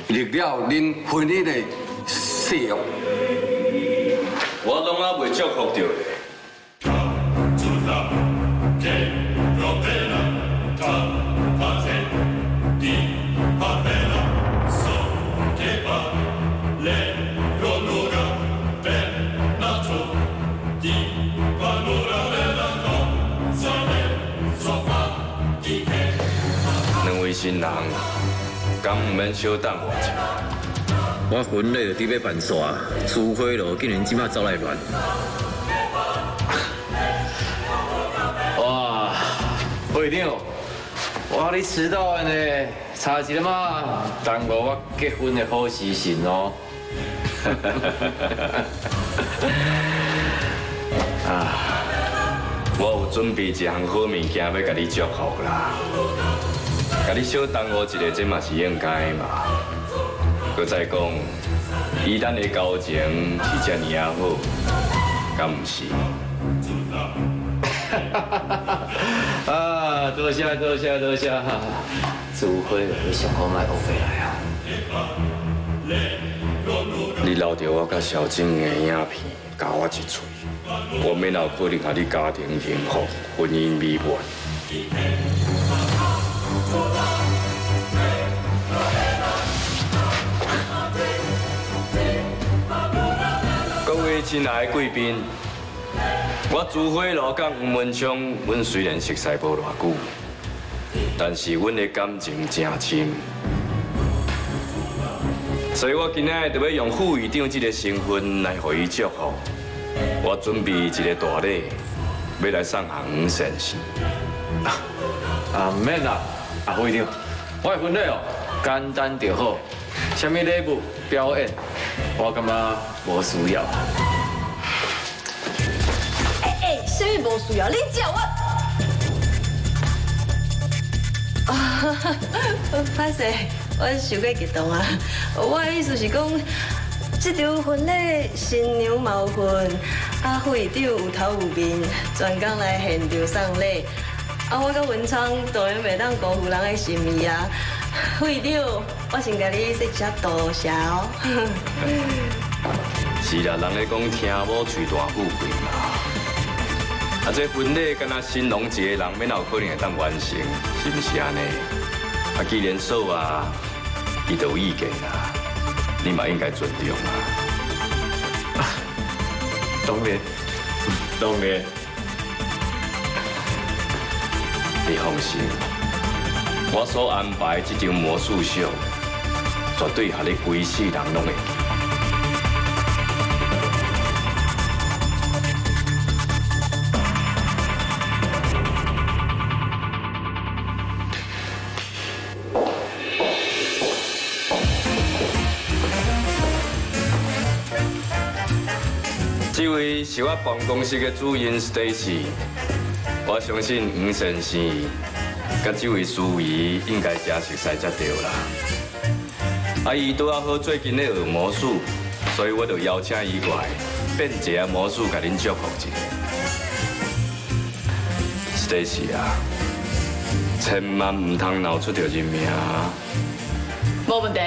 立了恁婚姻的誓约。我拢啊未祝福着。新人，敢唔免小等我一下？我婚礼就伫要办煞，厝花咯，竟然即摆走来乱。哇，会长，哇你迟到的呢，差一点仔耽误我结婚的好时辰哦。啊，我有准备一项好物件要甲你祝福啦。 甲你小耽误一个，这嘛是应该嘛。搁再讲，伊咱的交情是遮尔啊好，敢唔是？啊，多谢多谢多谢！主会你上好卖误会来啊！你留着我甲小静的影片，教我一嘴，我免有可能甲你家庭幸福、婚姻美满。 各位亲爱的贵宾，我朱慧罗甲黄文昌，阮虽然熟识无偌久，但是阮的感情真深，所以我今仔日就要用副院长这个身份来予伊祝福。我准备一个大礼，要来送黄先生。啊，免啦。 啊，会长，我的婚礼哦，简单就好，什么礼物、表演，我感觉无需要。哎哎、欸欸，什么无需要？你叫我。啊哈哈，歹势，我受过激动啊！我的意思是讲，这场婚礼新娘冇婚，啊，会长有头有面，专工来现场送礼。 啊！我甲文昌当然袂当辜负人的心意啊！会长，我先甲你说一声多谢哦。是啦，人咧讲听某嘴大富贵嘛。啊，这婚礼敢若新郎一个人，免有可能会当完成，是不是安尼？啊，既然嫂啊，伊都有意见啦，你嘛应该尊重啊。当然，当然。 你放心，我所安排这张魔术秀，绝对让你规世人拢会。这位是我办公室的主任 Stacy。 我相信黄先生甲这位淑仪应该真熟悉才对啦。啊，伊拄啊好最近咧学魔术，所以我就邀请伊过来变一下魔术，甲恁祝福一下。Stacy 啊，千万唔通闹出着人命啊！无问题。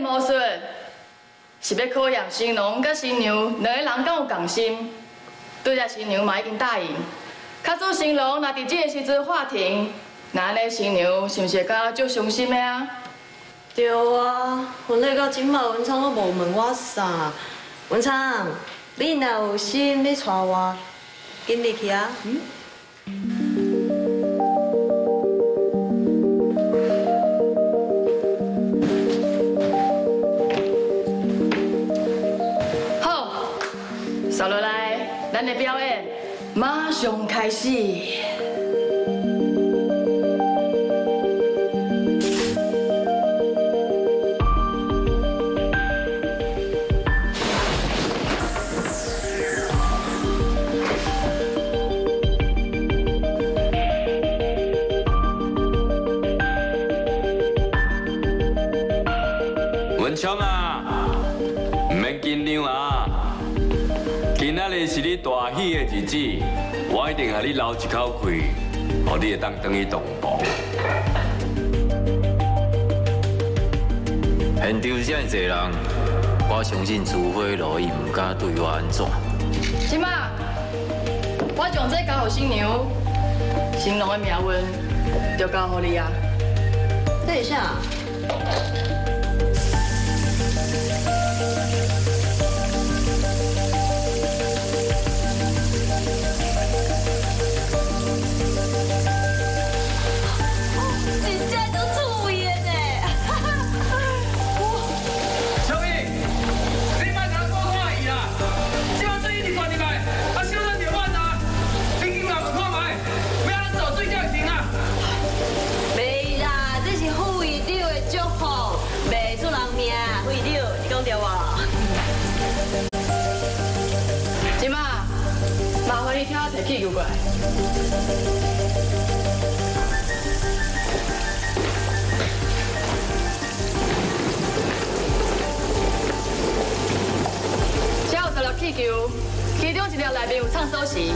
魔术是要考验新郎甲新娘两个人敢有共心。对只新娘嘛已经答应，卡做新郎若伫这个时阵法庭，那安尼新娘是毋是会感觉足伤心的啊？对啊，婚礼到今嘛，文昌都无问我啥。文昌，你若有心要娶我，跟你去啊。嗯咱的表演马上开始。 大喜的日子，我一定给你留一口气，让你会当回去动步。现场这么多人，我相信朱辉路伊唔敢对我安怎。即马，我将这交予新娘，新郎的命运就交予你啊。等一下。 屁股过来！只有十六气球，其中一条内面有藏锁匙。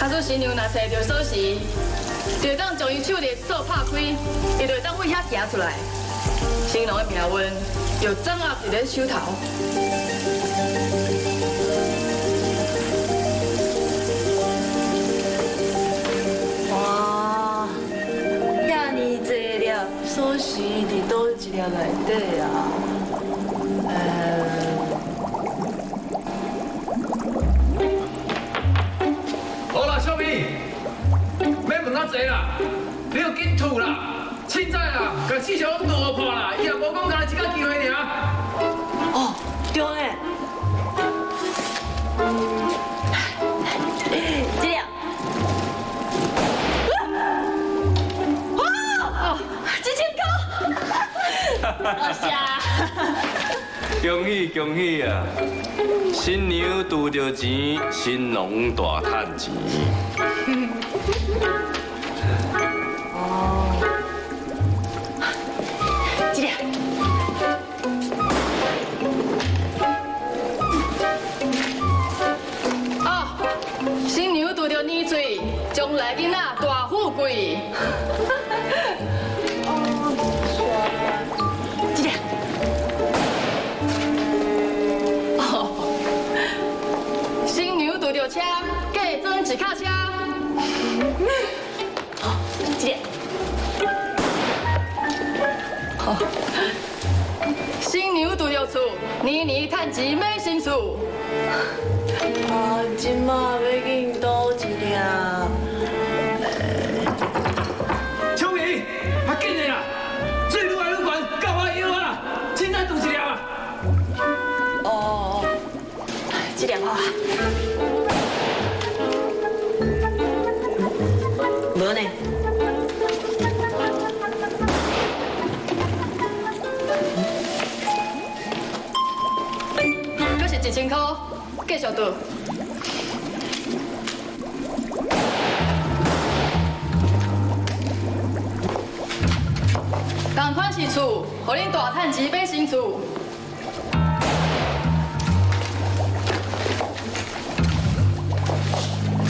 假使新娘若找到锁匙，就会当将伊手链锁拍开，伊就会当往遐行出来。新郎的命运就掌握伫咱手头。 锁匙伫倒一条内底啊？呃，好啦，小美，免问遐济啦，你著紧吐啦，凊彩啦，甲市场弄破啦，伊也无讲干一个机会尔。哦，对诶。这条。 多谢，恭喜恭喜啊！新娘拄着钱，新郎大赚钱。哦，这条，哦，新娘拄着年岁，将来囡仔大富贵。 车，计装一卡车。好，姐。好。新娘拄着厝，年年趁钱买新厝。啊，即马要见倒一条。小美，较紧的啦，水愈来愈悬，到我腰啊啦，凊彩拄一条啊。哦，这条啊。 无呢？这是一千块，继续赌。同款是厝，互恁大趁钱买新厝。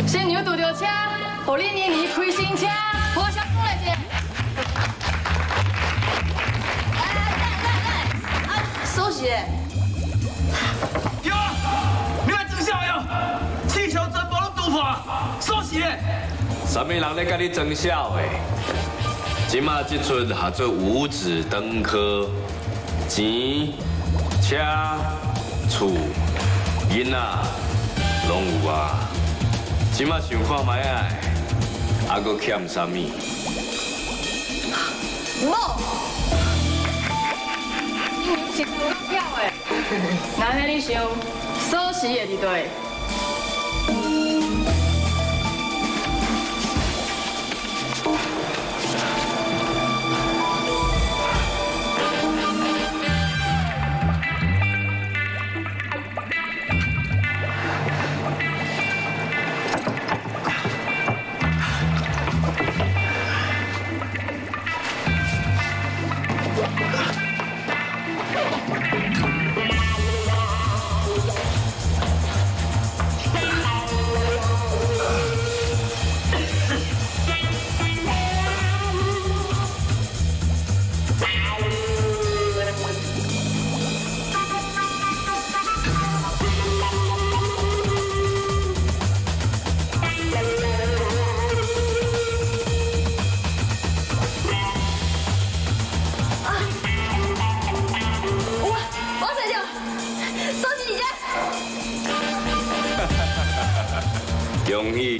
新娘拄着车，互你年年开新车，好笑死嘞！姐，来来来来，啊，收拾。哟，你来装啥哟？气球全部拢堵破，收拾。啥物人咧甲你装笑诶？即马即阵合做五子登科，钱、车、厝、囡仔，拢有啊。 即马想看卖啊，还佫欠啥物？某，你是股票诶，那遐你想，锁匙会伫倒？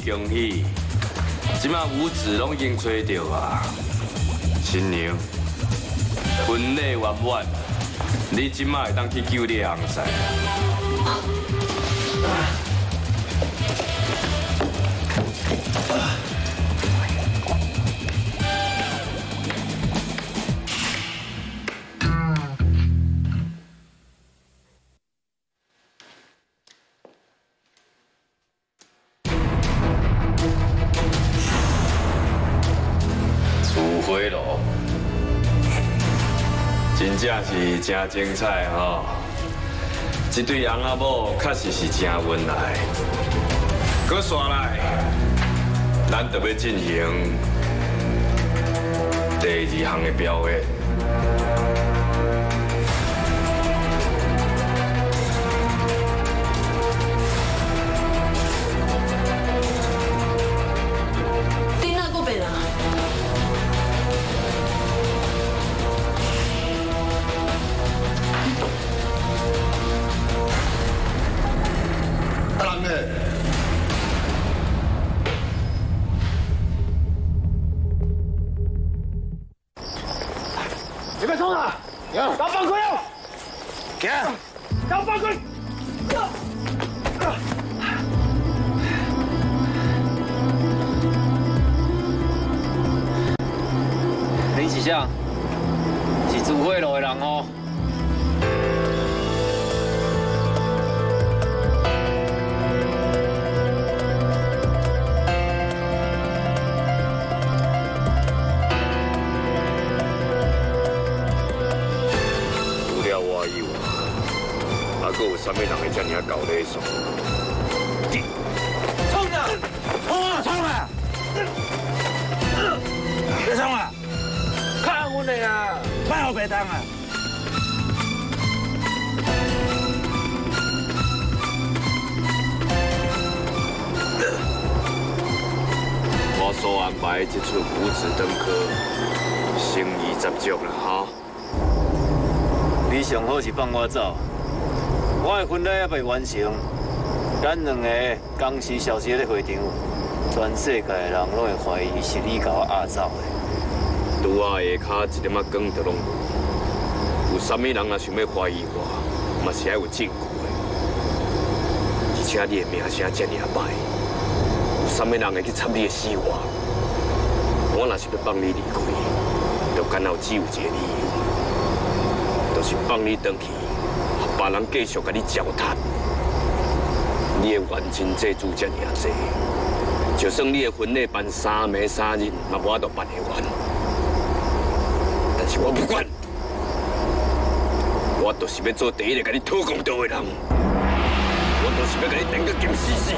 恭喜！即马五子拢已经找到啊，新娘，婚礼圆满，你即马会当去救你阿公婿。真精彩吼！这对翁仔某确实是真恩爱。搁刷来，咱就要进行第二项的表演。你哪个变啊？ 你别冲啊！呀，打犯规了！给，打犯规！林启祥，是自火路的人哦。 上面人会这样搞勒索？冲啊！冲啊！冲啊！别冲啊！看我的啊！别好白当啊！我所安排这出五子登科，生意十足了哈。你上好是放我走。 我的婚礼还未完成，咱两个同时消失在会场，全世界的人拢会怀疑是你把我压走的。拄啊下骹一点仔光都拢无，有啥物人若想要怀疑我，嘛是要有证据的。而且你的名声遮尔歹，有啥物人会去插你的死活？我若是要放你离开，就干后只有一个理由，就是放你回去。 别人继续甲你糟蹋，你的冤亲债主遮尔多，就算你的婚礼办三暝三日，嘛我都办得完。但是我不管，我就是要做第一个甲你讨公道的人，我就是要甲你顶到金死死。